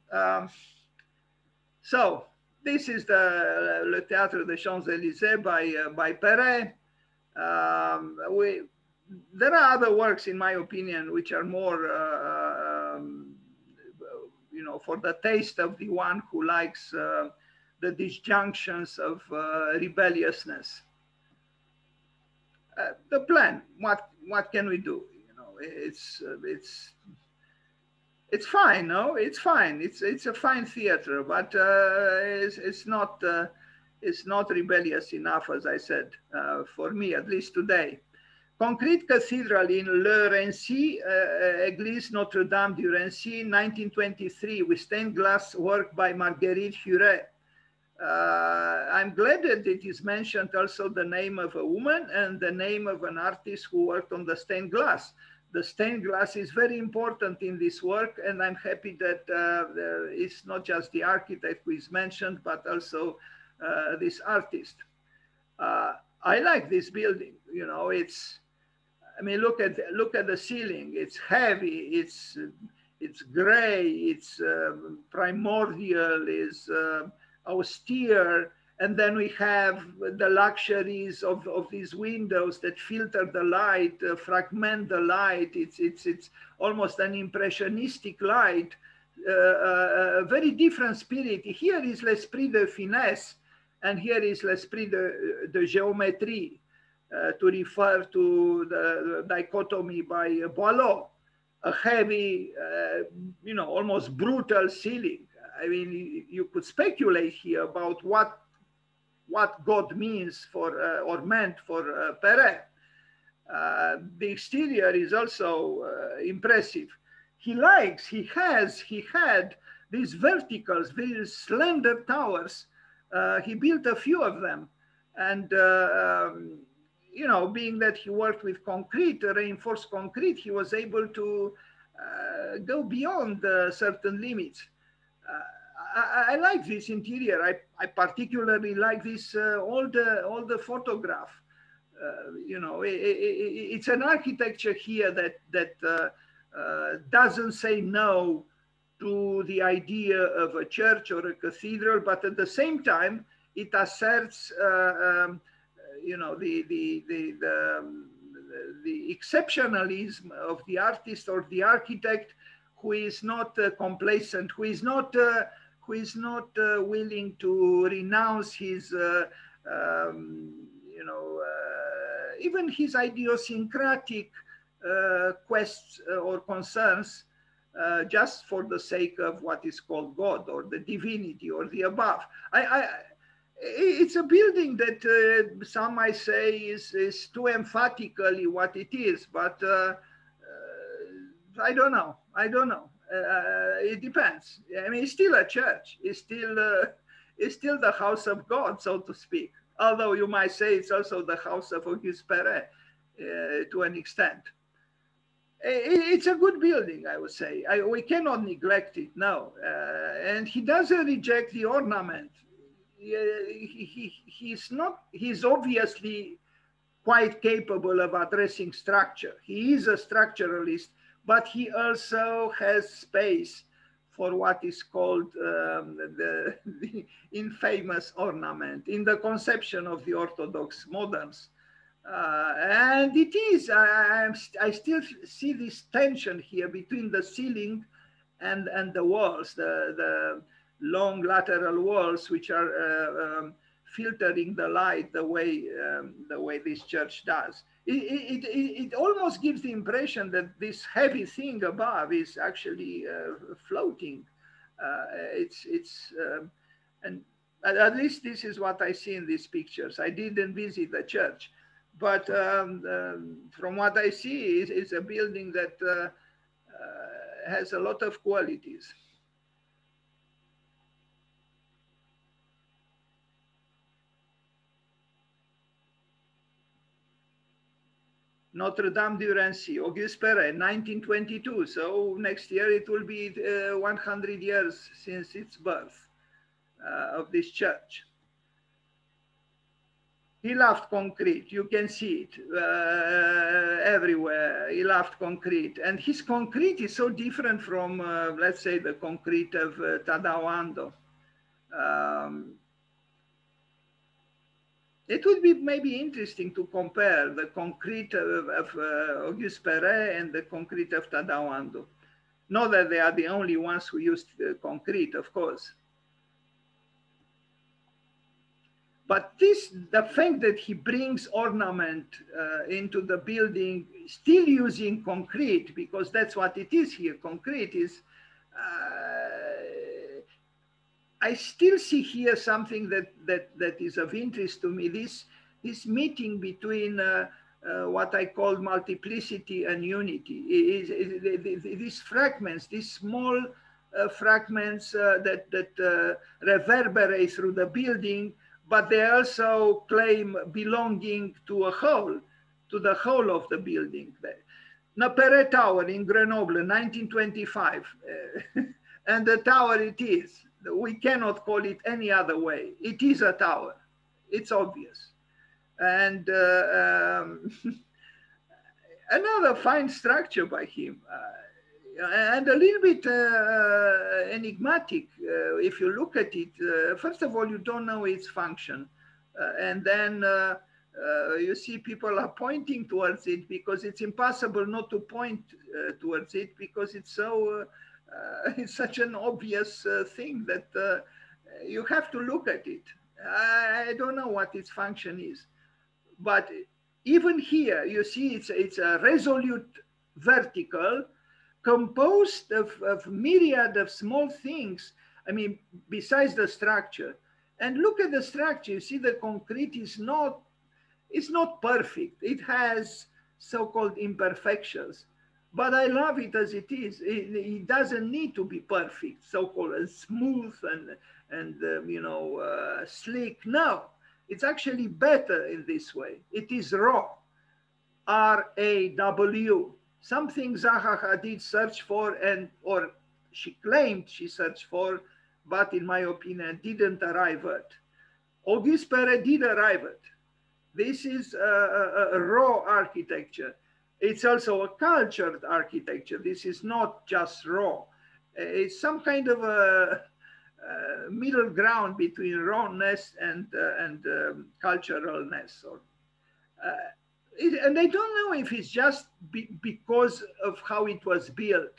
so. This is the Le Théâtre des Champs-Élysées by Perret. There are other works, in my opinion, which are more, you know, for the taste of the one who likes the disjunctions of rebelliousness. The plan. What can we do? You know, it's fine, no? It's fine. It's a fine theater, but it's not rebellious enough, as I said, for me, at least today. Concrete Cathedral in Le Raincy, Église Notre Dame du Raincy, 1923, with stained glass work by Marguerite Furet. I'm glad that it is mentioned also the name of a woman and the name of an artist who worked on the stained glass. The stained glass is very important in this work, and I'm happy that it's not just the architect who is mentioned, but also this artist. I like this building. You know, it's. I mean, look at the ceiling. It's heavy. It's gray. It's primordial. It's austere. And then we have the luxuries of these windows that filter the light, fragment the light. It's almost an impressionistic light, a very different spirit. Here is l'esprit de finesse, and here is l'esprit de géométrie, to refer to the dichotomy by Boileau, a heavy, you know, almost brutal ceiling. I mean, you could speculate here about what God means for or meant for Perret. The exterior is also impressive. He had these verticals, these slender towers. He built a few of them. And, you know, being that he worked with concrete, reinforced concrete, he was able to go beyond certain limits. I like this interior. I particularly like this all the photograph. You know, it's an architecture here that doesn't say no to the idea of a church or a cathedral, but at the same time it asserts, you know, the exceptionalism of the artist or the architect, who is not complacent, who is not willing to renounce his, you know, even his idiosyncratic quests or concerns, just for the sake of what is called God or the divinity or the above. It's a building that some might say is too emphatically what it is, but I don't know. It depends. I mean, it's still a church. It's still the house of God, so to speak. Although you might say it's also the house of Auguste Perret to an extent. It's a good building, I would say. We cannot neglect it, no. And he doesn't reject the ornament. He's obviously quite capable of addressing structure. He is a structuralist, but he also has space for what is called the infamous ornament in the conception of the Orthodox moderns. And it is, I still see this tension here between the ceiling and the walls, the long lateral walls, which are filtering the light the way this church does. It almost gives the impression that this heavy thing above is actually floating. And at least this is what I see in these pictures. I didn't visit the church, but from what I see, it's a building that has a lot of qualities. Notre Dame du Raincy, Auguste Perret, 1922. So next year it will be 100 years since its birth of this church. He loved concrete. You can see it everywhere. He loved concrete. And his concrete is so different from, let's say, the concrete of Tadao Ando. It would be maybe interesting to compare the concrete of Auguste Perret and the concrete of Tadao Ando. Not that they are the only ones who used concrete, of course. But the fact that he brings ornament into the building, still using concrete, because that's what it is here. Concrete is, I still see here something that is of interest to me, this meeting between what I call multiplicity and unity. These fragments, these small fragments that reverberate through the building, but they also claim belonging to a whole, to the whole of the building. The Perret Tower in Grenoble, 1925, and the tower it is. We cannot call it any other way. It is a tower. It's obvious. And another fine structure by him, and a little bit enigmatic. If you look at it, first of all, you don't know its function. And then you see people are pointing towards it because it's impossible not to point towards it because it's so it's such an obvious thing that you have to look at it. I don't know what its function is, but even here you see it's a resolute vertical composed of myriad of small things, I mean, besides the structure. And look at the structure, you see the concrete is not perfect. It has so-called imperfections. But I love it as it is. It doesn't need to be perfect, so-called and smooth and you know, slick. No, it's actually better in this way. It is raw, R-A-W. Something Zaha Hadid searched for or she claimed she searched for, but in my opinion, didn't arrive at. Auguste Perret did arrive at. This is a raw architecture. It's also a cultured architecture. This is not just raw. It's some kind of a middle ground between rawness and culturalness. And I don't know if it's just because of how it was built.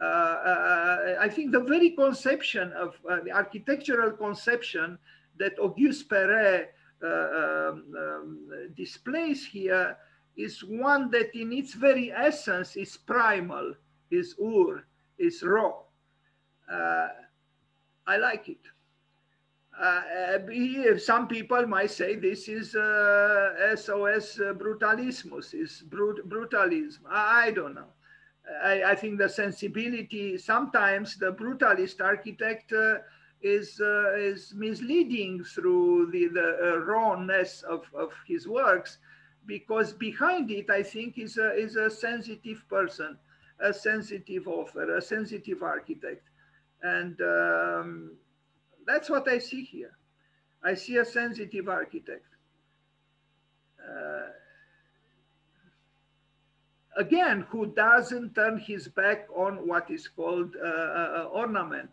I think the very conception of the architectural conception that Auguste Perret displays here is one that in its very essence is primal, is ur, is raw. I like it. Some people might say this is SOS brutalismus, is brutalism. I don't know. I think the sensibility, sometimes the brutalist architect is misleading through the rawness of his works, because behind it, I think, is a sensitive person, a sensitive author, a sensitive architect. And that's what I see here. I see a sensitive architect. Again, who doesn't turn his back on what is called ornament.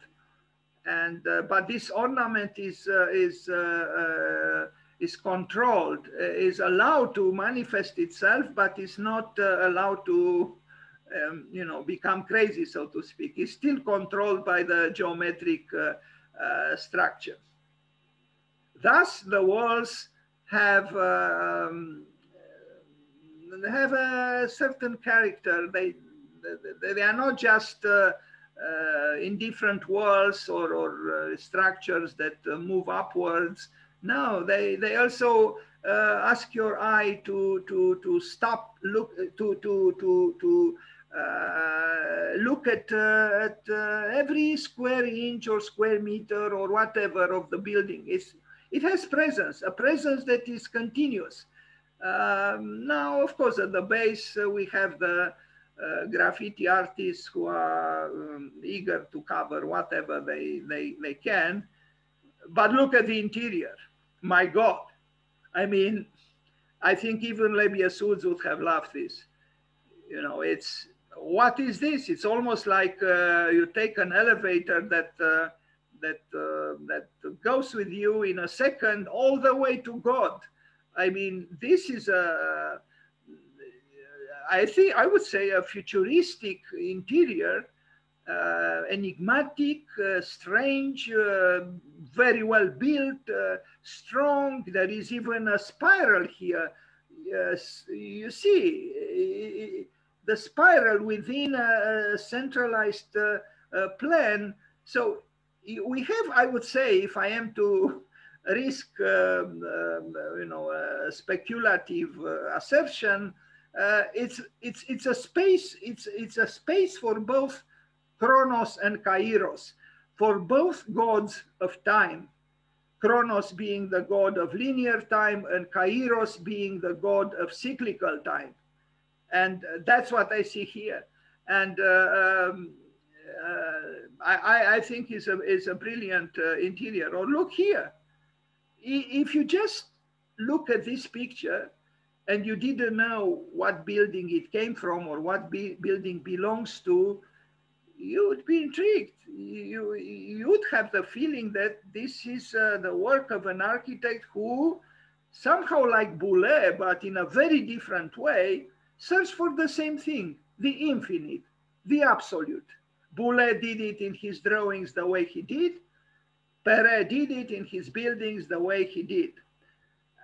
And, but this ornament is controlled, is allowed to manifest itself, but is not allowed to you know, become crazy, so to speak. It's still controlled by the geometric structure. Thus, the walls have a certain character. They are not just indifferent walls or structures that move upwards. No, they also ask your eye to stop, look at every square inch or square meter or whatever of the building. It has presence, a presence that is continuous. Now, of course, at the base, we have the graffiti artists who are eager to cover whatever they can. But look at the interior. My God. I mean, I think even Lebiesouds would have loved this. You know, it's, what is this? It's almost like you take an elevator that goes with you in a second all the way to God. I mean, this is a, I think I would say a futuristic interior, enigmatic, strange, very well built, strong. There is even a spiral here. Yes, you see, the spiral within a centralized plan. So we have, I would say, if I am to risk you know, speculative assertion, it's a space, it's a space for both Chronos and Kairos, for both gods of time, Chronos being the god of linear time and Kairos being the god of cyclical time. And that's what I see here. And I think it's a brilliant interior. Or look here. If you just look at this picture and you didn't know what building it came from or what building belongs to, you would be intrigued. You would have the feeling that this is the work of an architect who, somehow like Boullée, but in a very different way, searched for the same thing, the infinite, the absolute. Boullée did it in his drawings the way he did. Perret did it in his buildings the way he did.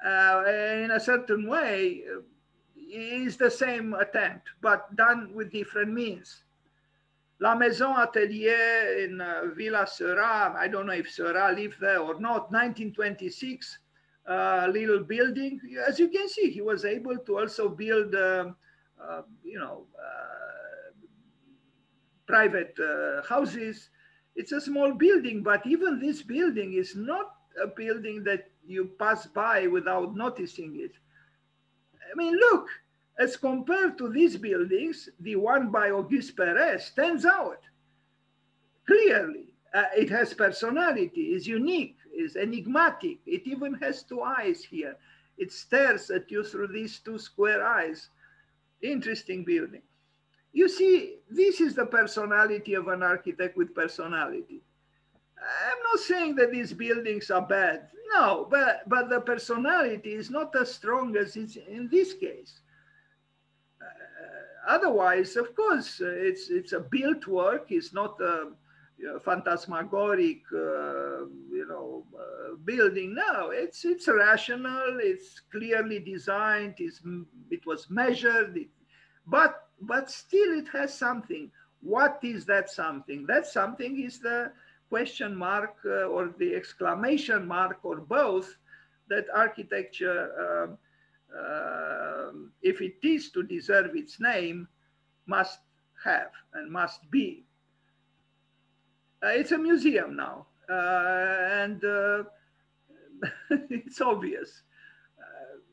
In a certain way, it is the same attempt, but done with different means. La Maison Atelier in Villa Seurat, I don't know if Seurat lived there or not, 1926, little building. As you can see, he was able to also build, you know, private houses. It's a small building, but even this building is not a building that you pass by without noticing it. I mean, look, as compared to these buildings, the one by Auguste Perret stands out clearly. It has personality, is unique, is enigmatic. It even has two eyes here. It stares at you through these two square eyes. Interesting building. You see, this is the personality of an architect with personality. I'm not saying that these buildings are bad. No, but the personality is not as strong as it's in this case. Otherwise, of course, it's a built work. It's not a, you know, phantasmagoric, you know, building. No, it's rational. It's clearly designed. It was measured. But still, it has something. What is that something? That something is the question mark or the exclamation mark or both that architecture, if it is to deserve its name, must have and must be. It's a museum now, and it's obvious.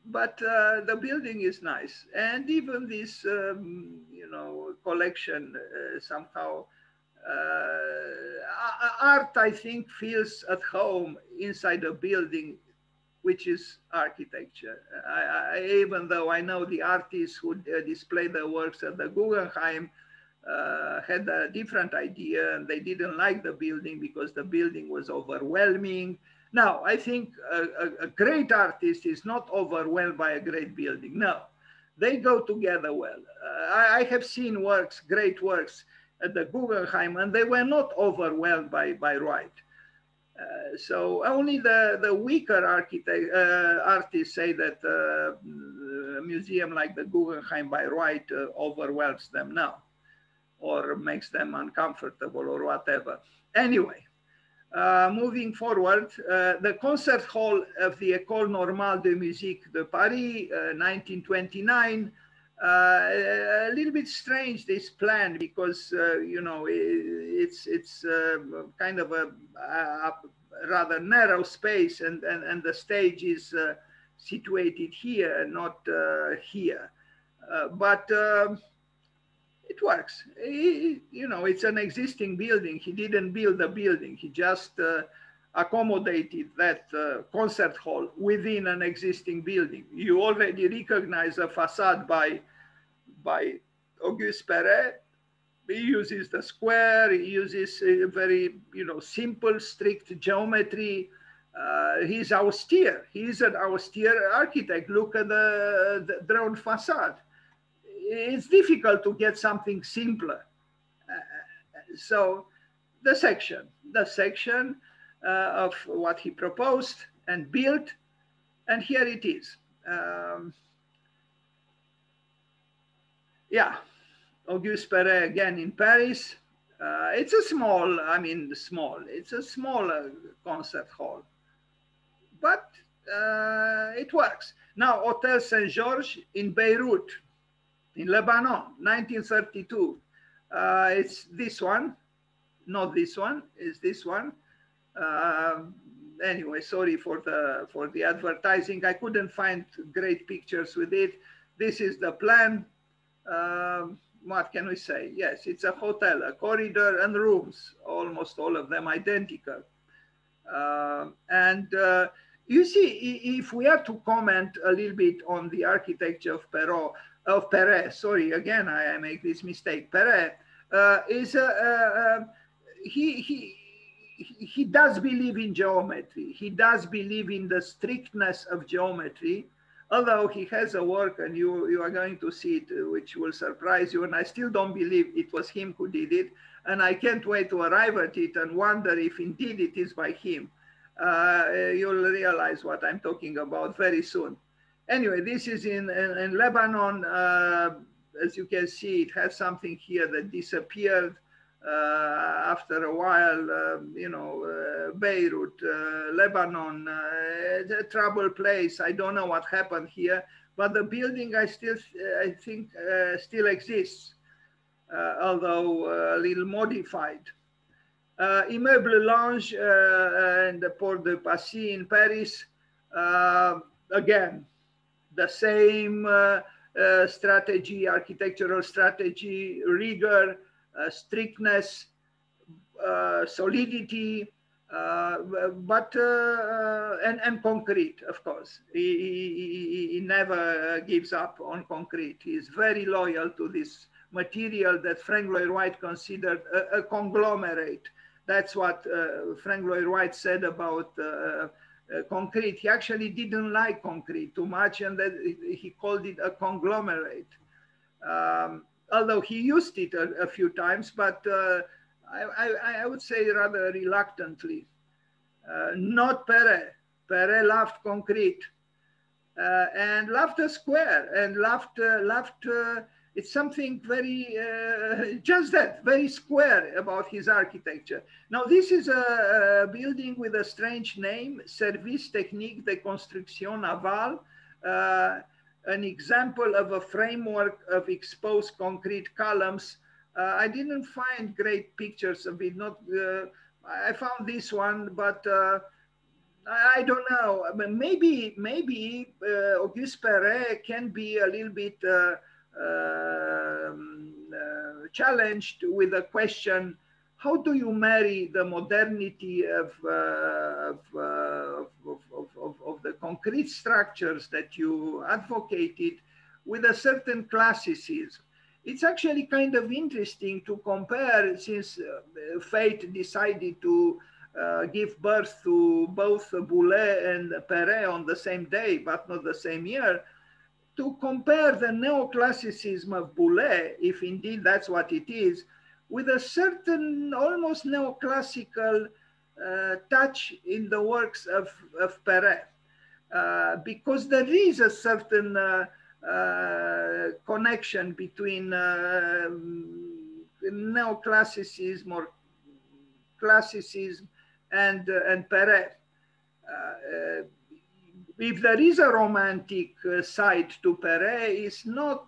But the building is nice, and even this, collection somehow art, I think, feels at home inside a building, which is architecture. I even though I know the artists who display their works at the Guggenheim had a different idea, and they didn't like the building because the building was overwhelming. Now, I think a great artist is not overwhelmed by a great building. No, they go together well. I have seen works, great works at the Guggenheim, and they were not overwhelmed by Wright. So only the weaker artists say that a museum like the Guggenheim by Wright overwhelms them now, or makes them uncomfortable or whatever. Anyway. Moving forward, the concert hall of the École Normale de Musique de Paris, 1929, a little bit strange, this plan, because, it's kind of a rather narrow space, and the stage is situated here, not here. But it works. It's an existing building. He didn't build a building. He just accommodated that concert hall within an existing building. You already recognize the facade by Auguste Perret. He uses the square. He uses a very, simple, strict geometry. He's austere. He's an austere architect. Look at the drawn facade. It's difficult to get something simpler. So the section of what he proposed and built, and here it is. Auguste Perret again in Paris. It's a smaller concert hall, but it works. Now, Hotel Saint Georges in Beirut, in Lebanon, 1932. It's this one, not this one, it's this one. Anyway, sorry for the advertising. I couldn't find great pictures with it. This is the plan. What can we say? Yes, it's a hotel, a corridor and rooms, almost all of them identical. And you see, if we are to comment a little bit on the architecture of Perret, sorry, again, I make this mistake. Perret is he does believe in geometry. He does believe in the strictness of geometry, although he has a work, and you are going to see it, which will surprise you, and I still don't believe it was him who did it, and I can't wait to arrive at it and wonder if indeed it is by him. You'll realize what I'm talking about very soon. Anyway, this is in Lebanon. As you can see, it has something here that disappeared after a while. Beirut, Lebanon, a troubled place. I don't know what happened here, but the building I think still exists, although a little modified. Immeuble Lange and the Porte de Passy in Paris, again. The same strategy, architectural strategy, rigor, strictness, solidity, but concrete, of course. He never gives up on concrete. He's very loyal to this material that Frank Lloyd Wright considered a conglomerate. That's what Frank Lloyd Wright said about concrete. He actually didn't like concrete too much, and that he called it a conglomerate. Although he used it a few times, but I would say rather reluctantly. Not Perret. Perret loved concrete and loved a square, and loved it's something very, very square about his architecture. Now, this is a building with a strange name, Service Technique de Construction Navale, an example of a framework of exposed concrete columns I didn't find great pictures of it. Not, I found this one, but I don't know. I mean, maybe Auguste Perret can be a little bit challenged with the question: how do you marry the modernity of the concrete structures that you advocated with a certain classicism? It's actually kind of interesting to compare, since fate decided to give birth to both Boullée and Perret on the same day, but not the same year, to compare the neoclassicism of Boullée, if indeed that's what it is, with a certain almost neoclassical touch in the works of Perret. Because there is a certain connection between neoclassicism or classicism and Perret. If there is a romantic side to Perret, it's not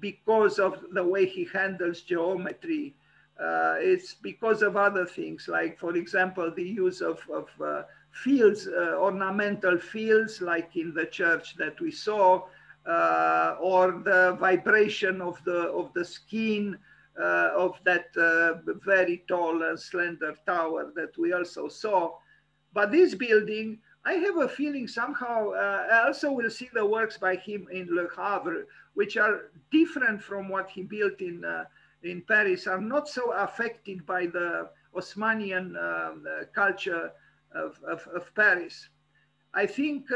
because of the way he handles geometry. It's because of other things, like, for example, the use of fields, ornamental fields, like in the church that we saw, or the vibration of the skin of that very tall and slender tower that we also saw. But this building, I have a feeling somehow, I also will see the works by him in Le Havre, which are different from what he built in Paris, are not so affected by the Osmanian culture of Paris. I think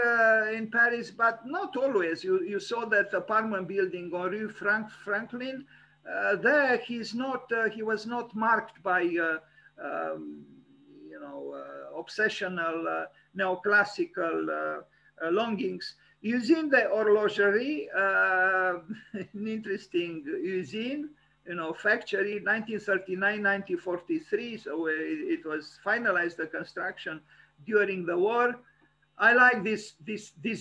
in Paris, but not always, you saw that apartment building on Rue Franklin, there he was not marked by obsessional neoclassical longings. Using the Horlogerie, an interesting usine, factory, 1939, 1943, so it was finalized, the construction, during the war. I like this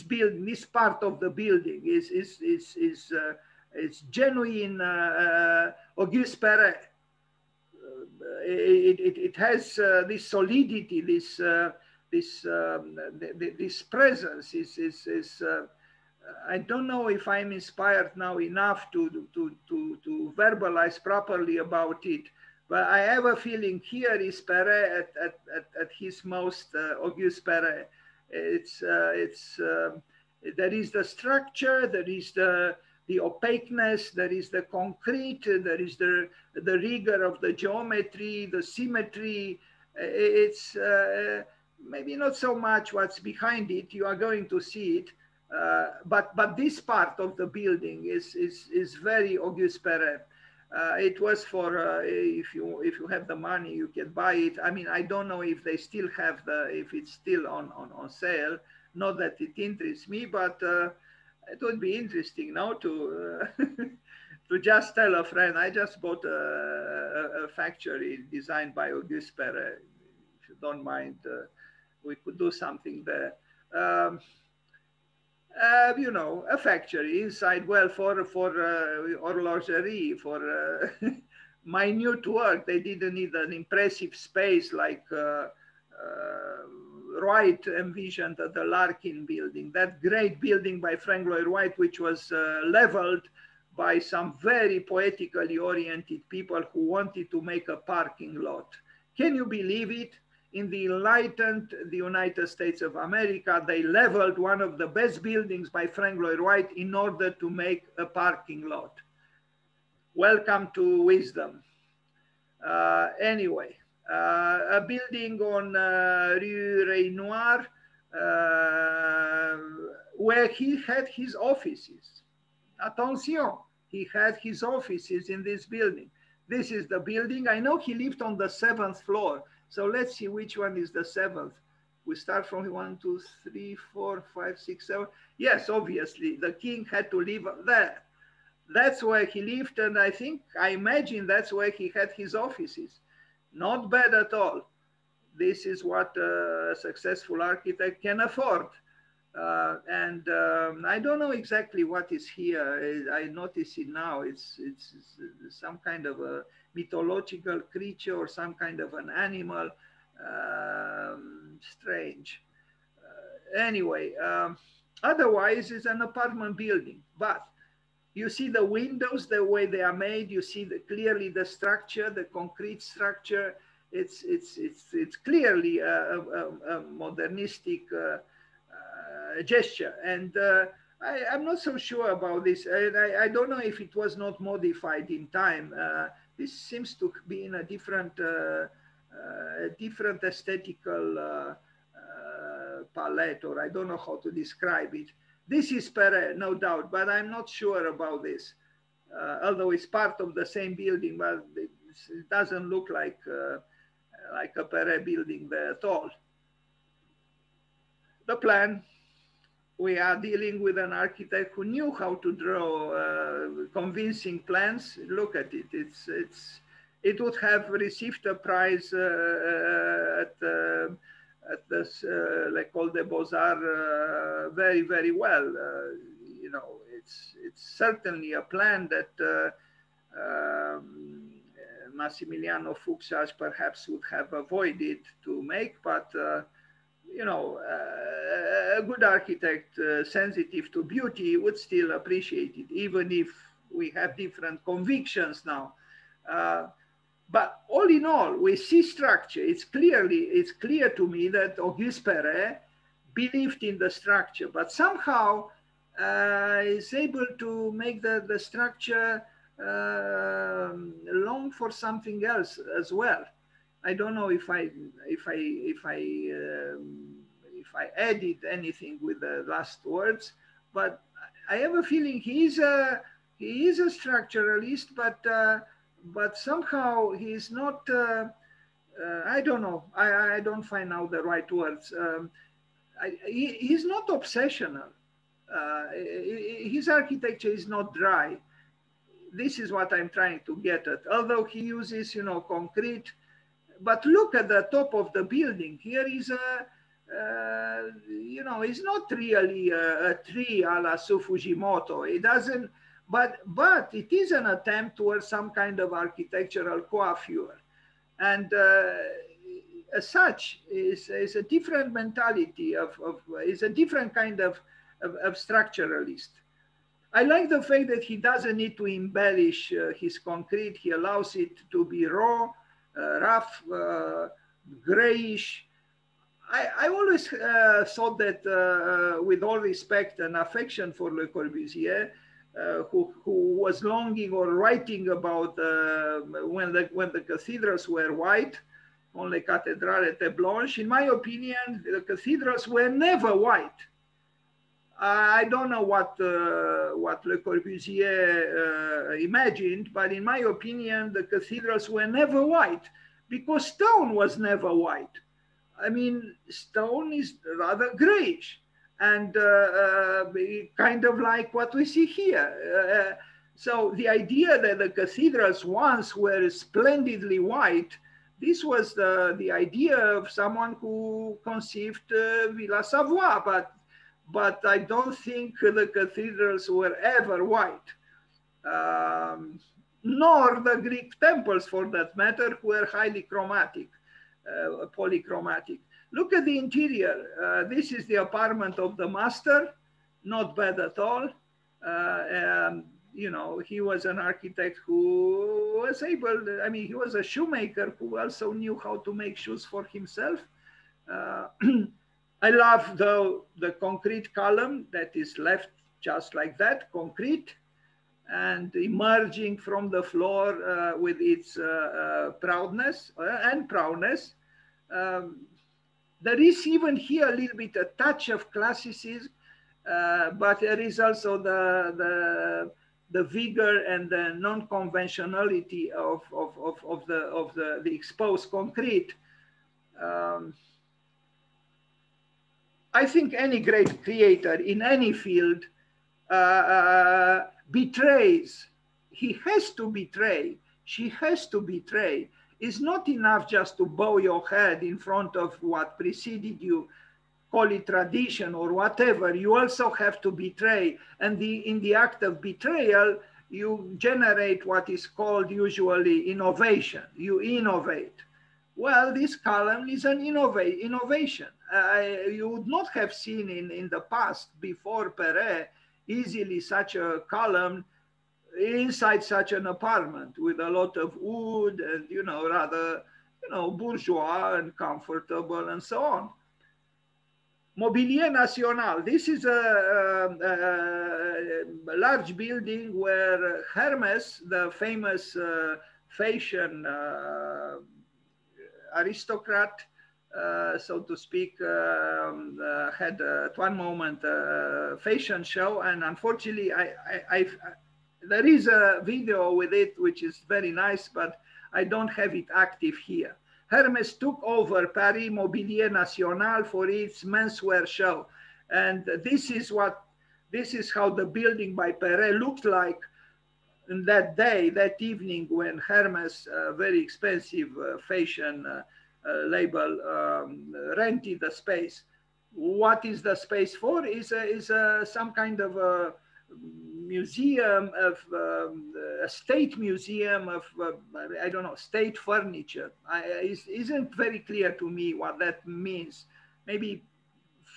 building. This part of the building is genuine Auguste Perret. It has this solidity, this presence. I don't know if I'm inspired now enough to verbalize properly about it, but I have a feeling here is Perret at his most Auguste Perret. There is the structure, there is the opaqueness, there is the concrete, there is the rigor of the geometry, the symmetry. It's maybe not so much what's behind it, you are going to see it, but this part of the building is very Auguste Perret. It was for, if you have the money, you can buy it. I mean, I don't know if they still have if it's still on sale. Not that it interests me, but it would be interesting now to to just tell a friend, I just bought a factory designed by Auguste Perret. If you don't mind, we could do something there. A factory inside, well, for horlogerie, for minute work. They didn't need an impressive space like Wright envisioned the Larkin Building, that great building by Frank Lloyd Wright, which was leveled by some very poetically oriented people who wanted to make a parking lot. Can you believe it? In the enlightened, the United States of America, they leveled one of the best buildings by Frank Lloyd Wright in order to make a parking lot. Welcome to wisdom. A building on Rue Rainoir, where he had his offices. Attention, he had his offices in this building. This is the building. I know he lived on the 7th floor. So let's see which one is the 7th. We start from 1, 2, 3, 4, 5, 6, 7. Yes, obviously, the king had to live there. That's where he lived, and I imagine that's where he had his offices. Not bad at all. This is what a successful architect can afford. And I don't know exactly what is here. I notice it now. It's some kind of a mythological creature or some kind of an animal. Strange. Anyway, otherwise it's an apartment building, but you see the windows, the way they are made, you see clearly the structure, the concrete structure. It's clearly a modernistic gesture. And I'm not so sure about this. I don't know if it was not modified in time. This seems to be in a different aesthetical palette, or I don't know how to describe it. This is Perret, no doubt, but I'm not sure about this. Although it's part of the same building, but it doesn't look like a Perret building there at all. The plan, we are dealing with an architect who knew how to draw convincing plans. Look at it. It would have received a prize at this, Le Col des Beaux-Arts, very, very well. You know, it's certainly a plan that Massimiliano Fuksas perhaps would have avoided to make, but you know, a good architect, sensitive to beauty, would still appreciate it, even if we have different convictions now. But all in all, we see structure. It's clear to me that Auguste Perret believed in the structure, but somehow is able to make the structure long for something else as well. I don't know if I added anything with the last words, but I have a feeling he is a structuralist, but somehow he's not, I don't know, I don't find out the right words. He's not obsessional. His architecture is not dry. This is what I'm trying to get at. Although he uses, you know, concrete, but look at the top of the building. Here is a, you know, it's not really a tree a la Su Fujimoto. It doesn't, but it is an attempt towards some kind of architectural coiffure. And as such, is a different mentality is a different kind of structuralist. I like the fact that he doesn't need to embellish his concrete. He allows it to be raw, rough, grayish. I always thought that with all respect and affection for Le Corbusier, who was longing or writing about when the cathedrals were white, on Les Cathédrales étaient blanches. In my opinion, the cathedrals were never white. I don't know what Le Corbusier imagined, but in my opinion, the cathedrals were never white because stone was never white. I mean, stone is rather grayish, and kind of like what we see here. So the idea that the cathedrals once were splendidly white, this was the idea of someone who conceived Villa Savoie, but I don't think the cathedrals were ever white, nor the Greek temples, for that matter, were highly chromatic, polychromatic. Look at the interior. This is the apartment of the master, not bad at all. You know, he was an architect who was able, I mean, he was a shoemaker who also knew how to make shoes for himself. I love, though, the concrete column that is left just like that, concrete, and emerging from the floor with its proudness. There is even here a little bit a touch of classicism, but there is also the vigor and the non-conventionality of the exposed concrete. I think any great creator in any field betrays. He has to betray. She has to betray. It's not enough just to bow your head in front of what preceded you. call it tradition or whatever, you also have to betray. And in the act of betrayal, you generate what is called usually innovation. You innovate. Well, this column is an innovation. You would not have seen in the past, before Perret, easily such a column inside such an apartment with a lot of wood and, you know, rather, you know, bourgeois and comfortable and so on. Mobilier National, this is a large building where Hermes, the famous fashion aristocrat, so to speak, had at one moment a fashion show, and unfortunately there is a video with it which is very nice, but I don't have it active here. Hermes took over Paris Mobilier National for its menswear show, and this is how the building by Perret looked like in that day, that evening, when Hermes, very expensive fashion label, rented the space. What is the space for? Is some kind of a museum of a state museum of I don't know, state furniture. It isn't very clear to me what that means. Maybe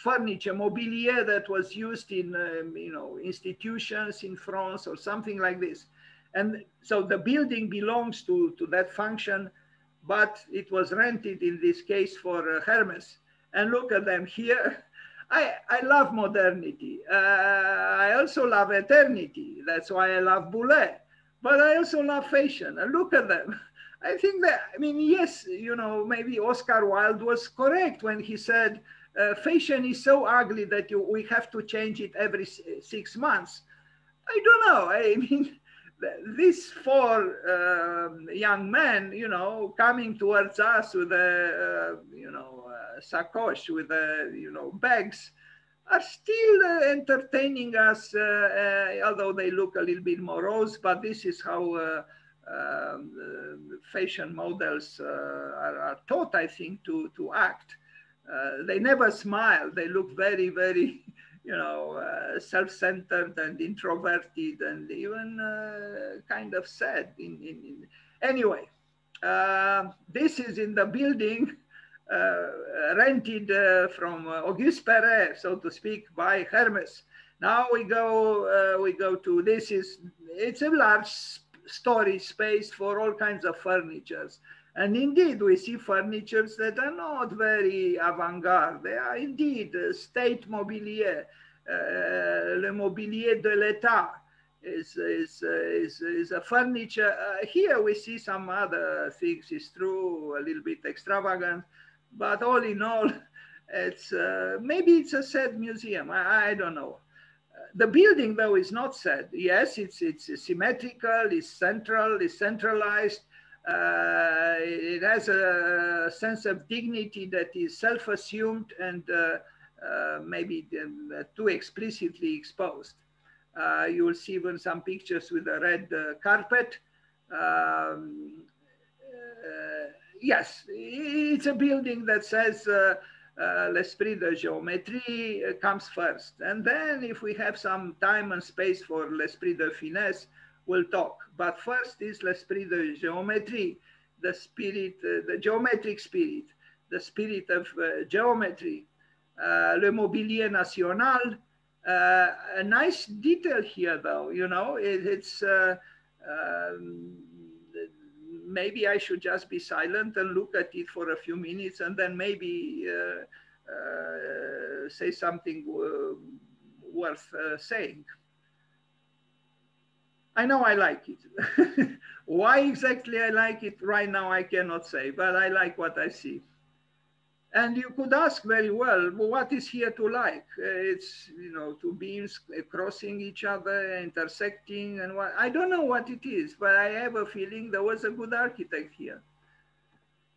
furniture, mobilier that was used in you know, institutions in France or something like this. And so the building belongs to that function, but it was rented in this case for Hermes. And look at them here. I love modernity. I also love eternity. That's why I love Boullée. But I also love fashion. And look at them. I think that, I mean, yes, you know, maybe Oscar Wilde was correct when he said, fashion is so ugly that we have to change it every 6 months. I don't know. I mean, these four young men, you know, coming towards us with a, you know, sacoche, with a, you know, bags, are still entertaining us, although they look a little bit morose, but this is how fashion models are taught, I think, to act. They never smile. They look very, very, you know, self-centered and introverted and even kind of sad. Anyway, this is in the building rented from Auguste Perret, so to speak, by Hermes. Now we go to this. It's a large storage space for all kinds of furnitures. And indeed, we see furnitures that are not very avant-garde. They are indeed state mobilier. Le mobilier de l'État is a furniture. Here we see some other things, it's true, a little bit extravagant. But all in all, it's, maybe it's a sad museum. I don't know. The building, though, is not sad. Yes, it's symmetrical, it's central, it's centralized. It has a sense of dignity that is self-assumed and maybe too explicitly exposed. You will see even some pictures with a red carpet. Yes, it's a building that says l'esprit de géométrie comes first. And then if we have some time and space for l'esprit de finesse, we'll talk. But first is l'esprit de géométrie, the spirit, the geometric spirit, the spirit of geometry. Le mobilier national, a nice detail here, though, you know, maybe I should just be silent and look at it for a few minutes and then maybe say something worth saying. I know I like it. Why exactly I like it right now, I cannot say, but I like what I see. And you could ask very well, what is here to like? It's, you know, two beams crossing each other, intersecting, and what, I don't know what it is, but I have a feeling there was a good architect here.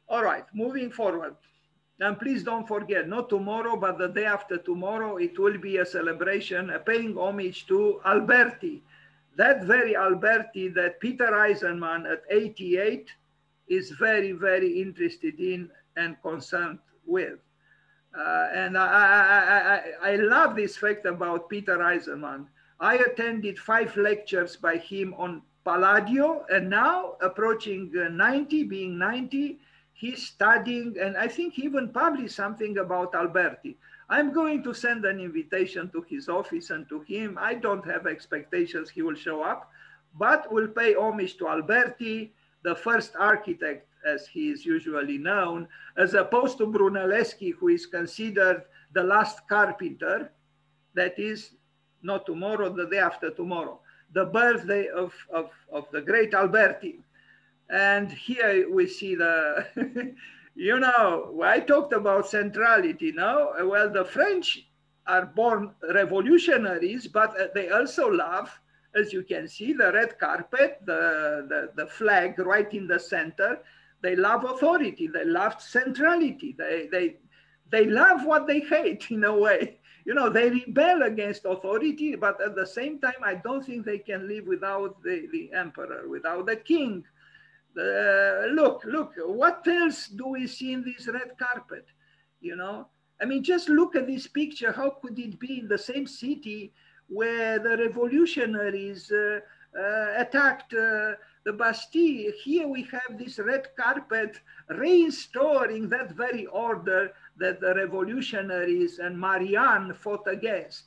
All right, moving forward. And please don't forget, not tomorrow, but the day after tomorrow, it will be a celebration, a paying homage to Alberti. That very Alberti that Peter Eisenman at 88 is very, very interested in and concerned with. And I love this fact about Peter Eisenman. I attended 5 lectures by him on Palladio, and now approaching 90, being 90, he's studying, and I think he even published something about Alberti. I'm going to send an invitation to his office and to him. I don't have expectations he will show up, but we'll pay homage to Alberti, the first architect, as he is usually known, as opposed to Brunelleschi, who is considered the last carpenter, that is, not tomorrow, the day after tomorrow, the birthday of the great Alberti. And here we see the, you know, I talked about centrality, no? Well, the French are born revolutionaries, but they also love, as you can see, the red carpet, the flag right in the center. They love authority, they love centrality, they love what they hate in a way. You know, they rebel against authority, but at the same time, I don't think they can live without the emperor, without the king. Look, what else do we see in this red carpet? You know, I mean, just look at this picture. How could it be in the same city where the revolutionaries attacked the Bastille? Here we have this red carpet restoring that very order that the revolutionaries and Marianne fought against.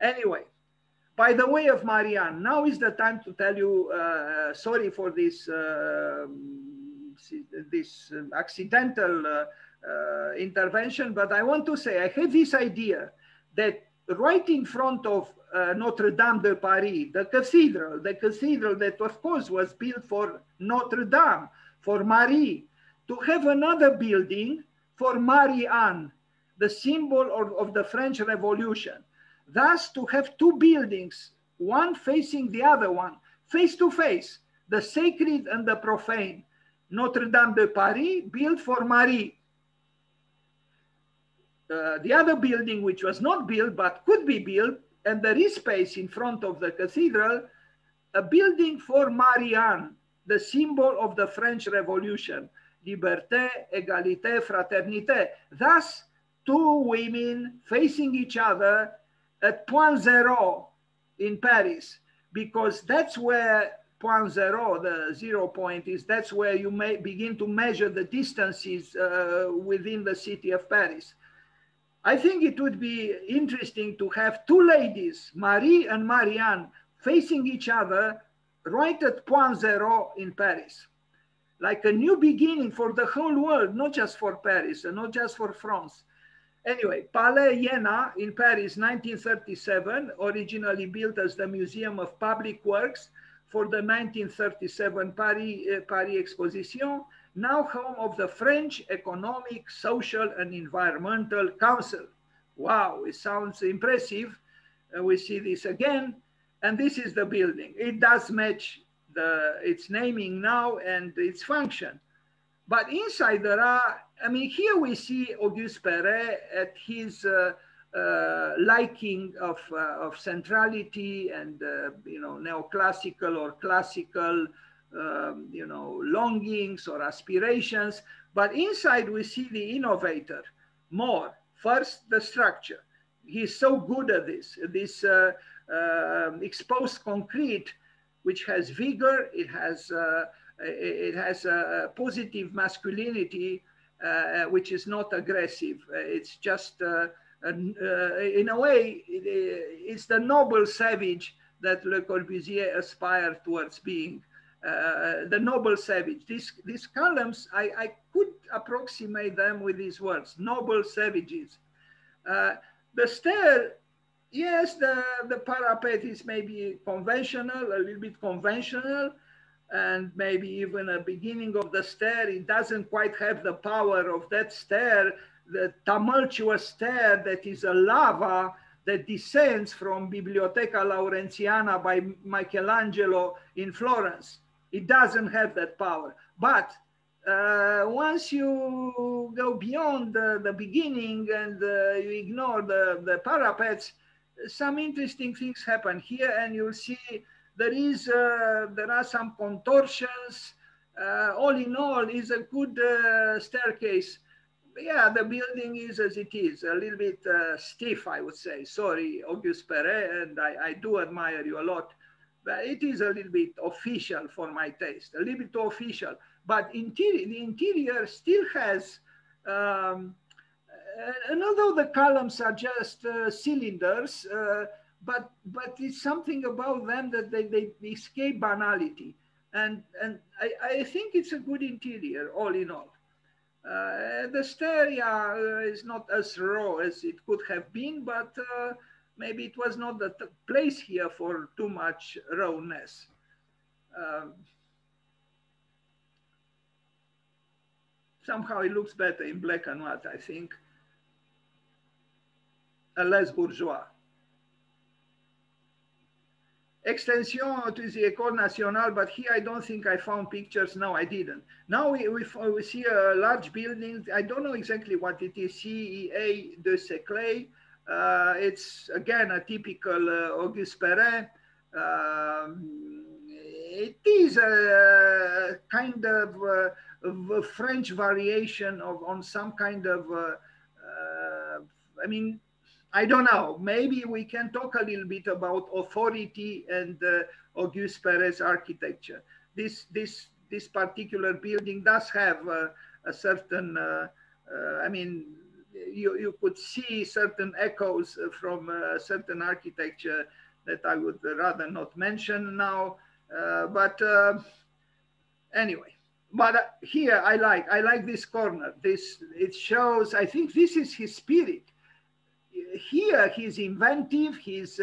Anyway, by the way of Marianne, now is the time to tell you, sorry for this, accidental intervention, but I want to say, I had this idea that right in front of Notre Dame de Paris, the cathedral that of course was built for Notre Dame, for Marie, to have another building for Marianne, the symbol of the French Revolution. Thus, to have 2 buildings, one facing the other one, face to face, the sacred and the profane. Notre Dame de Paris, built for Marie. The other building, which was not built, but could be built, and there is space in front of the cathedral, a building for Marianne, the symbol of the French Revolution. Liberté, égalité, fraternité. Thus, 2 women facing each other at Point Zero in Paris, because that's where Point Zero, the 0 point is, that's where you may begin to measure the distances within the city of Paris. I think it would be interesting to have 2 ladies, Marie and Marianne, facing each other right at Point Zero in Paris. Like a new beginning for the whole world, not just for Paris and not just for France. Anyway, Palais Iéna in Paris, 1937, originally built as the Museum of Public Works for the 1937 Paris Exposition, now home of the French Economic, Social, and Environmental Council. Wow, it sounds impressive. We see this again, and this is the building. It does match its naming now and its function. But inside there are, I mean, here we see Auguste Perret at his liking of centrality and, you know, neoclassical or classical, you know, longings or aspirations. But inside we see the innovator more. First, the structure. He's so good at this exposed concrete, which has vigor, it has a positive masculinity, which is not aggressive. It's just, in a way, it's the noble savage that Le Corbusier aspired towards being. The noble savage. These columns, I could approximate them with these words, noble savages. The stair, yes, the parapet is maybe conventional, a little bit conventional, and maybe even a beginning of the stair. It doesn't quite have the power of that stair, the tumultuous stair that is a lava that descends from Biblioteca Laurentiana by Michelangelo in Florence. It doesn't have that power. But once you go beyond the beginning and you ignore the parapets, some interesting things happen here, and you'll see there are some contortions. All in all, is a good staircase. yeah, the building is as it is, a little bit stiff, I would say. Sorry, Auguste Perret, and I do admire you a lot. But it is a little bit official for my taste, a little bit too official. But interior, the interior still has, and although the columns are just cylinders, but it's something about them that they escape banality. And I think it's a good interior, all in all. The stereo is not as raw as it could have been, but maybe it was not the place here for too much rawness. Somehow it looks better in black and white, I think. A less bourgeois. Extension to the École Nationale, but here I don't think I found pictures. No, I didn't. Now we see a large building. I don't know exactly what it is, CEA de Seclay. It's again a typical Auguste Perret. It is a kind of a French variation of on some kind of, I mean, I don't know, maybe we can talk a little bit about authority and Auguste Perret's architecture. This particular building does have a certain, I mean, you could see certain echoes from certain architecture that I would rather not mention now, but anyway. But here I like this corner. It shows, I think this is his spirit. Here he's inventive, he's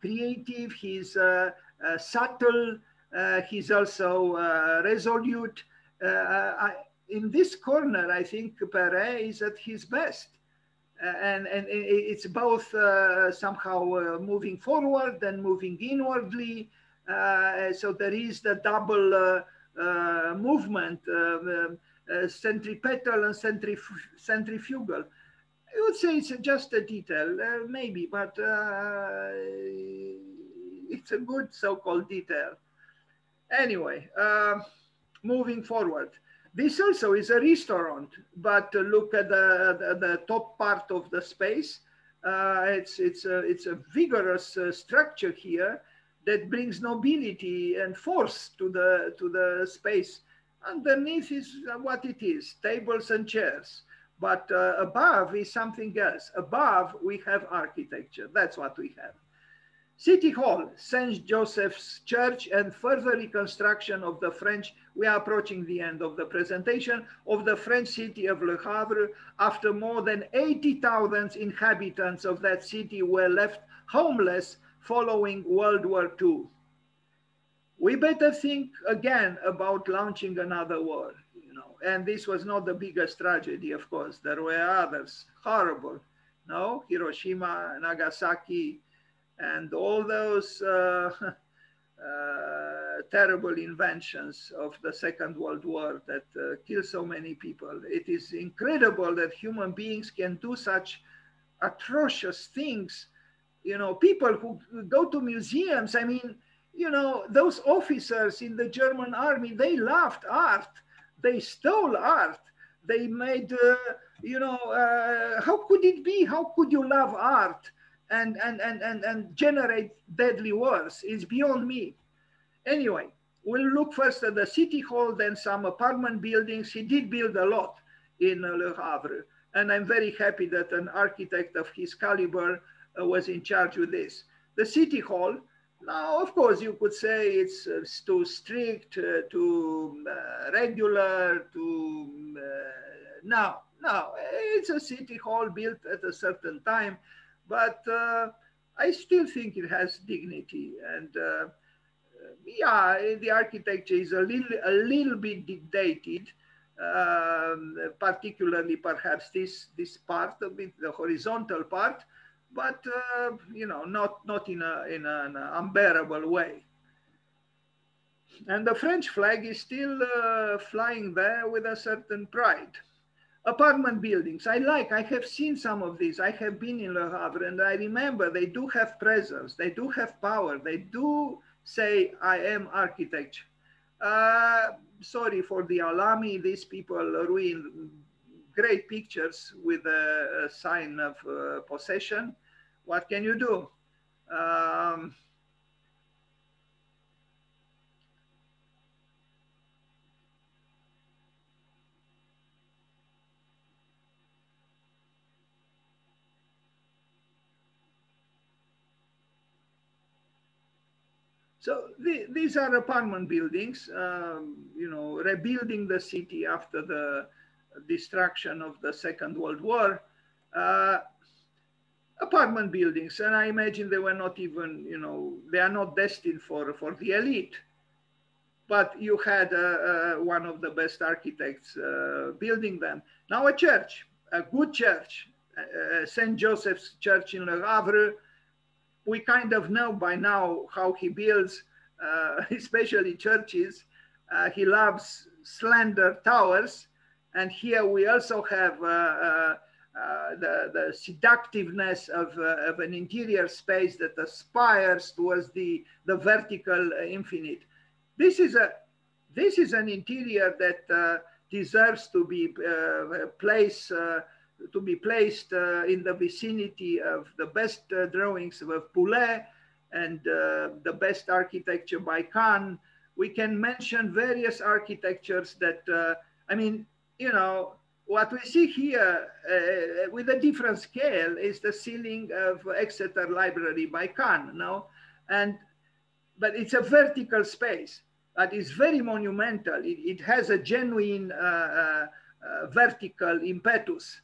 creative, he's subtle, he's also resolute. In this corner, I think Perret is at his best. And it's both somehow moving forward and moving inwardly. So there is the double movement, centripetal and centrifugal. I would say it's just a detail, maybe, but it's a good so-called detail. Anyway, moving forward. This also is a restaurant, but look at the top part of the space. It's a vigorous structure here that brings nobility and force to the space. Underneath is what it is, tables and chairs. But above is something else. Above, we have architecture. That's what we have. City Hall, Saint Joseph's Church, and further reconstruction of the French. We are approaching the end of the presentation of the French city of Le Havre. After more than 80,000 inhabitants of that city were left homeless following World War II. We better think again about launching another war. And this was not the biggest tragedy, of course. There were others, horrible, no? Hiroshima, Nagasaki, and all those terrible inventions of the Second World War that killed so many people. It is incredible that human beings can do such atrocious things. You know, people who go to museums, I mean, you know, those officers in the German army, they loved art. They stole art. They made, you know, how could it be? How could you love art and generate deadly wars? It's beyond me. Anyway, we'll look first at the city hall, then some apartment buildings. He did build a lot in Le Havre. And I'm very happy that an architect of his caliber was in charge with this. The city hall. Now, of course, you could say it's too strict, too regular, too... No, it's a city hall built at a certain time, but I still think it has dignity. And yeah, the architecture is a little bit dated, particularly perhaps this part of it, the horizontal part, but you know, not in an unbearable way. And the French flag is still flying there with a certain pride. Apartment buildings, I have seen some of these. I have been in Le Havre and I remember they do have presence, they do have power, they do say, I am architecture. Sorry for the alarmy, these people ruin great pictures with a sign of possession, what can you do? So these are apartment buildings, you know, rebuilding the city after the destruction of the Second World War. Apartment buildings, and I imagine they were not even, you know, they are not destined for the elite. But you had one of the best architects building them. Now a church, a good church, Saint Joseph's Church in Le Havre. We kind of know by now how he builds, especially churches. He loves slender towers. And here we also have the seductiveness of an interior space that aspires towards the vertical infinite. This is an interior that deserves to be placed in the vicinity of the best drawings of Boullée and the best architecture by Kahn. We can mention various architectures that, I mean, you know, what we see here with a different scale is the ceiling of Exeter Library by Kahn, no? And, but it's a vertical space that is very monumental. It has a genuine vertical impetus.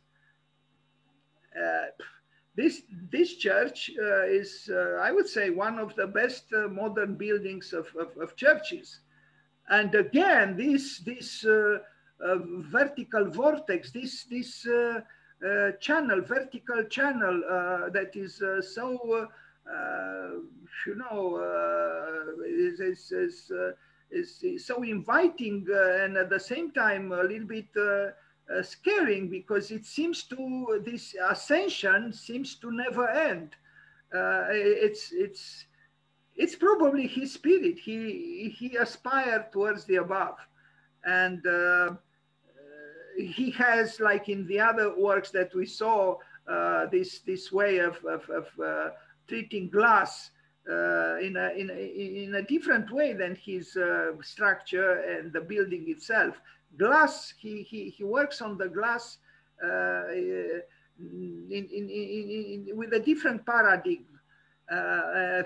This church is, I would say, one of the best modern buildings of churches. And again, this vertical vortex, this channel, vertical channel that is so, you know, is so inviting and at the same time a little bit scaring, because it seems to, this ascension seems to never end. It's probably his spirit. He aspired towards the above, and he has, like in the other works that we saw, this way of treating glass in a different way than his structure and the building itself. Glass, he works on the glass with a different paradigm.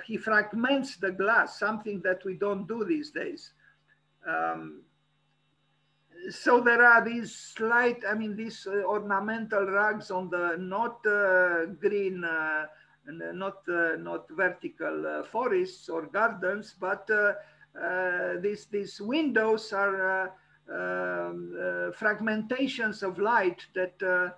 He fragments the glass, something that we don't do these days. So there are these slight, I mean, these ornamental rugs on the not green, not vertical forests or gardens, but these windows are fragmentations of light that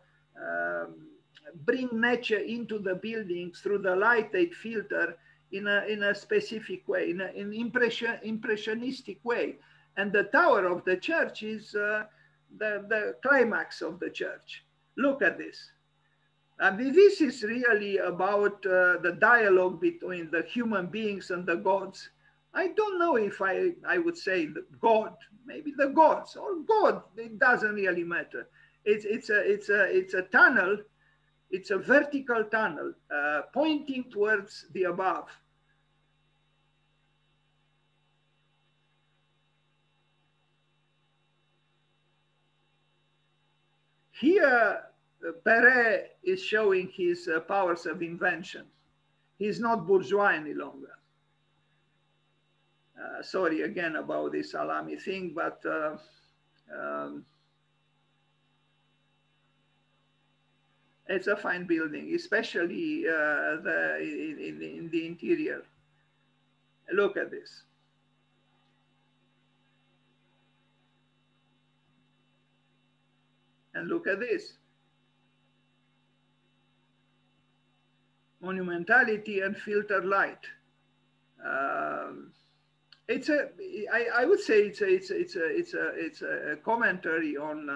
bring nature into the buildings through the light they filter in a specific way, in an impressionistic way. And the tower of the church is the climax of the church. Look at this. I mean, this is really about the dialogue between the human beings and the gods. I don't know if I would say the God, maybe the gods or God, it doesn't really matter. It's a tunnel, it's a vertical tunnel pointing towards the above. Here, Perret is showing his powers of invention. He's not bourgeois any longer. Sorry again about this salami thing, but it's a fine building, especially in the interior. Look at this. And look at this. Monumentality and filtered light. I would say it's a commentary on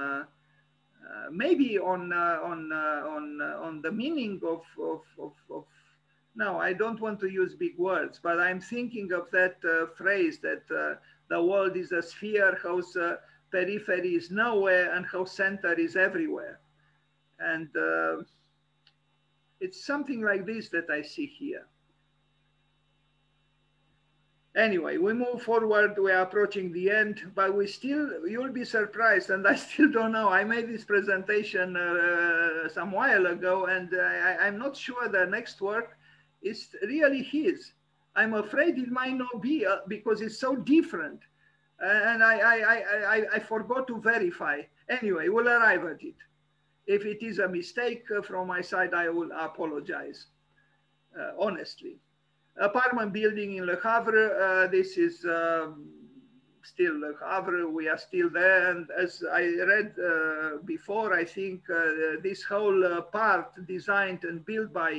the meaning of no, I don't want to use big words, but I'm thinking of that phrase that the world is a sphere whose periphery is nowhere and how center is everywhere. And it's something like this that I see here. Anyway, we move forward, we are approaching the end, but we still, you'll be surprised, and I still don't know. I made this presentation some while ago, and I'm not sure the next work is really his. I'm afraid it might not be because it's so different. And I forgot to verify. Anyway, we'll arrive at it. If it is a mistake from my side, I will apologize, honestly. Apartment building in Le Havre, this is still Le Havre, we are still there. And as I read before, I think this whole part designed and built by,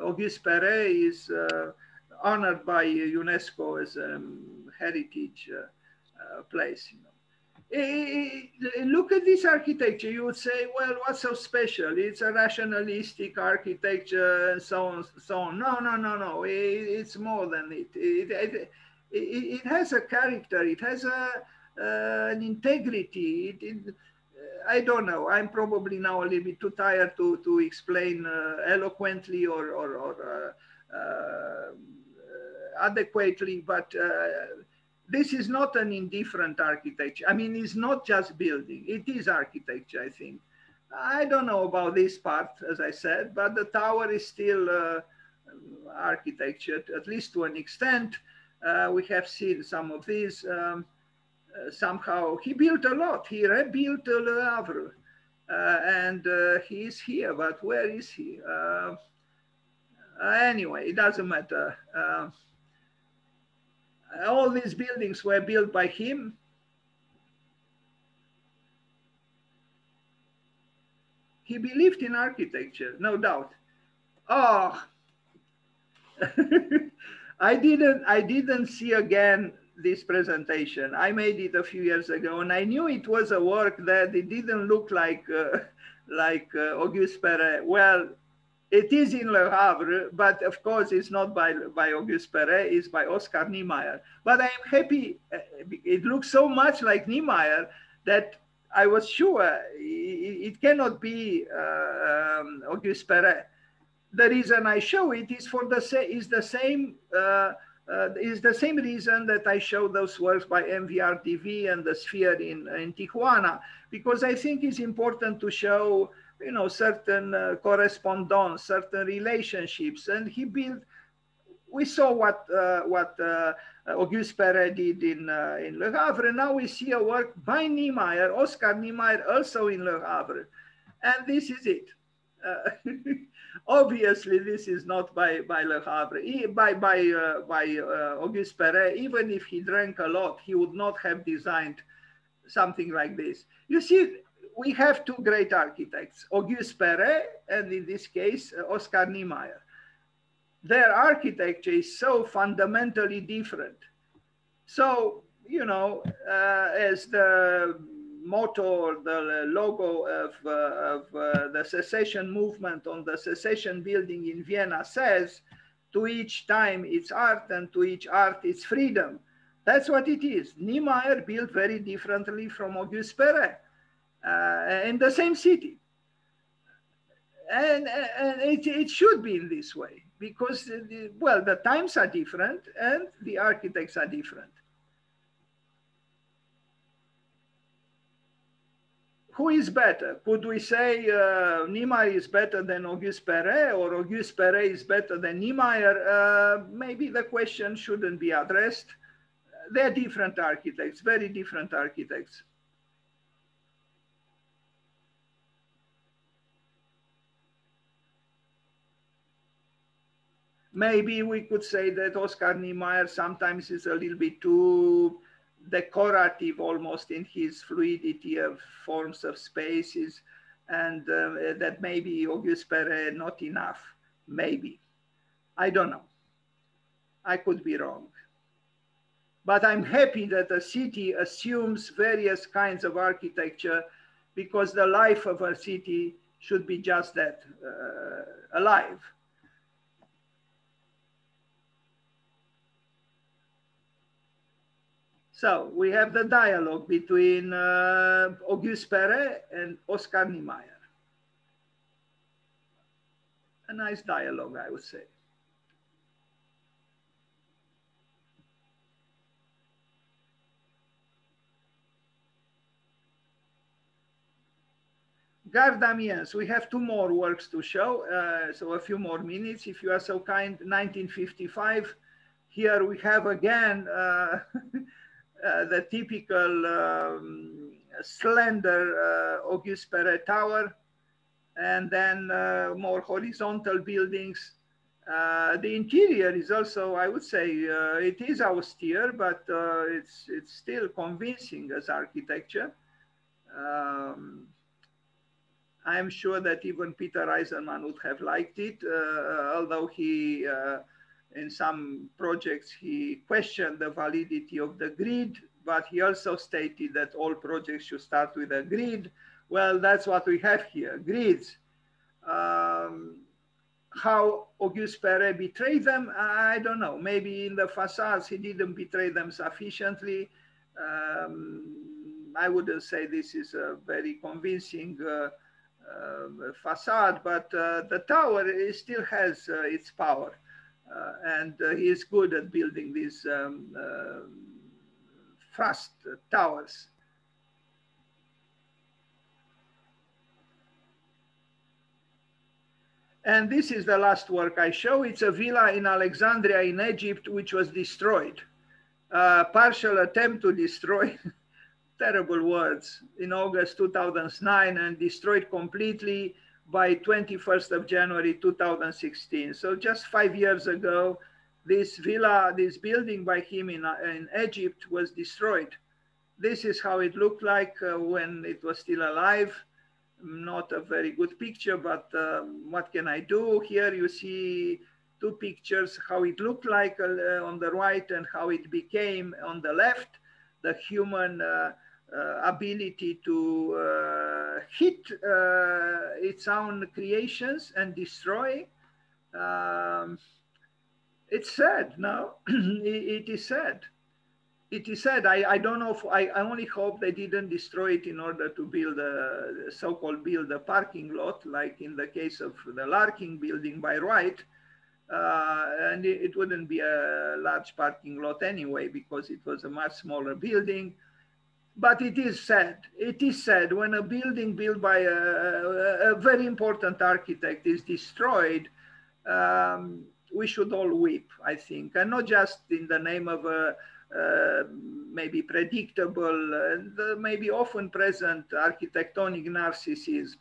Auguste Perret is honored by UNESCO as a heritage place. You know. Look at this architecture, you would say, well, what's so special? It's a rationalistic architecture and so on, so on. No, no, no, no, it's more than it. It has a character, it has a, an integrity. I don't know, I'm probably now a little bit too tired to explain eloquently or adequately, but this is not an indifferent architecture. I mean, it's not just building, it is architecture, I think. I don't know about this part, as I said, but the tower is still architecture, at least to an extent. We have seen some of these. Somehow, he built a lot, he rebuilt Le Havre, and he is here, but where is he? Anyway, it doesn't matter. All these buildings were built by him. He believed in architecture, no doubt. Oh, I didn't see again this presentation. I made it a few years ago, and I knew it was a work that it didn't look like Auguste Perret. Well, it is in Le Havre, but of course it's not by Auguste Perret, it's by Oscar Niemeyer. But I am happy, it looks so much like Niemeyer that I was sure it cannot be Auguste Perret. The reason I show it is for the same reason that I show those works by MVRDV and the Sphere in Tijuana, because I think it's important to show, you know, certain correspondence, certain relationships. And he built, we saw what Auguste Perret did in Le Havre, and now we see a work by Niemeyer, Oscar Niemeyer, also in Le Havre. And this is it. Obviously, this is not by Le Havre, by Auguste Perret. Even if he drank a lot, he would not have designed something like this. You see, we have two great architects, Auguste Perret, and in this case, Oscar Niemeyer. Their architecture is so fundamentally different. So, you know, as the motto or the logo of the secession movement on the secession building in Vienna says, to each time its art and to each art its freedom. That's what it is. Niemeyer built very differently from Auguste Perret in the same city. And it should be in this way because, well, the times are different and the architects are different. Who is better? Could we say Niemeyer is better than Auguste Perret or Auguste Perret is better than Niemeyer? Maybe the question shouldn't be addressed. They're different architects, very different architects. Maybe we could say that Oscar Niemeyer sometimes is a little bit too decorative almost in his fluidity of forms of spaces, and that maybe Auguste Perret not enough, maybe. I don't know. I could be wrong. But I'm happy that a city assumes various kinds of architecture because the life of a city should be just that, alive. So we have the dialogue between Auguste Perret and Oscar Niemeyer. A nice dialogue, I would say. Gare d'Amiens, we have two more works to show, so a few more minutes, if you are so kind. 1955, here we have again the typical slender Auguste Perret Tower, and then more horizontal buildings. The interior is also, I would say, it is austere, but it's still convincing as architecture. I'm sure that even Peter Eisenman would have liked it, although he, in some projects, he questioned the validity of the grid, but he also stated that all projects should start with a grid. Well, that's what we have here, grids. How Auguste Perret betrayed them, I don't know. Maybe in the facades, he didn't betray them sufficiently. I wouldn't say this is a very convincing facade, but the tower is still has its power, and he is good at building these thrust towers. And this is the last work I show. It's a villa in Alexandria in Egypt, which was destroyed. Partial attempt to destroy. Terrible words, in August 2009, and destroyed completely by 21st of January 2016. So just 5 years ago, this villa, this building by him in Egypt was destroyed. This is how it looked like when it was still alive. Not a very good picture, but what can I do? Here you see two pictures, how it looked like on the right and how it became on the left, the human ability to hit its own creations and destroy. It's sad, no? It is sad. It is sad. I don't know if, I only hope they didn't destroy it in order to build a so-called build a parking lot, like in the case of the Larkin Building by Wright. And it wouldn't be a large parking lot anyway, because it was a much smaller building. But it is sad. It is sad when a building built by a very important architect is destroyed. We should all weep, I think, and not just in the name of a maybe predictable, maybe often present architectonic narcissism.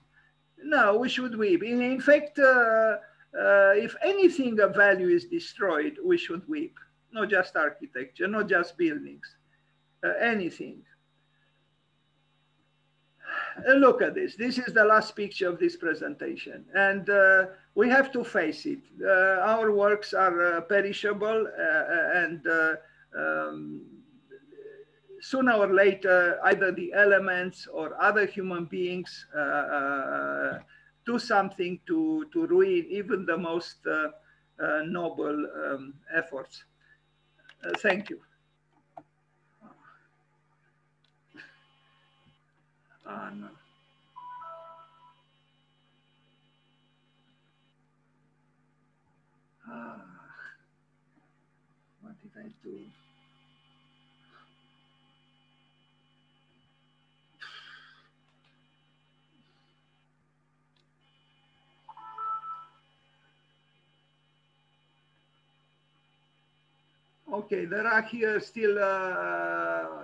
No, we should weep. In fact, if anything of value is destroyed, we should weep. Not just architecture, not just buildings, anything. Look at this. This is the last picture of this presentation. And we have to face it. Our works are perishable, and sooner or later, either the elements or other human beings do something to ruin even the most noble efforts. Thank you. No. What did I do? Okay, there are here still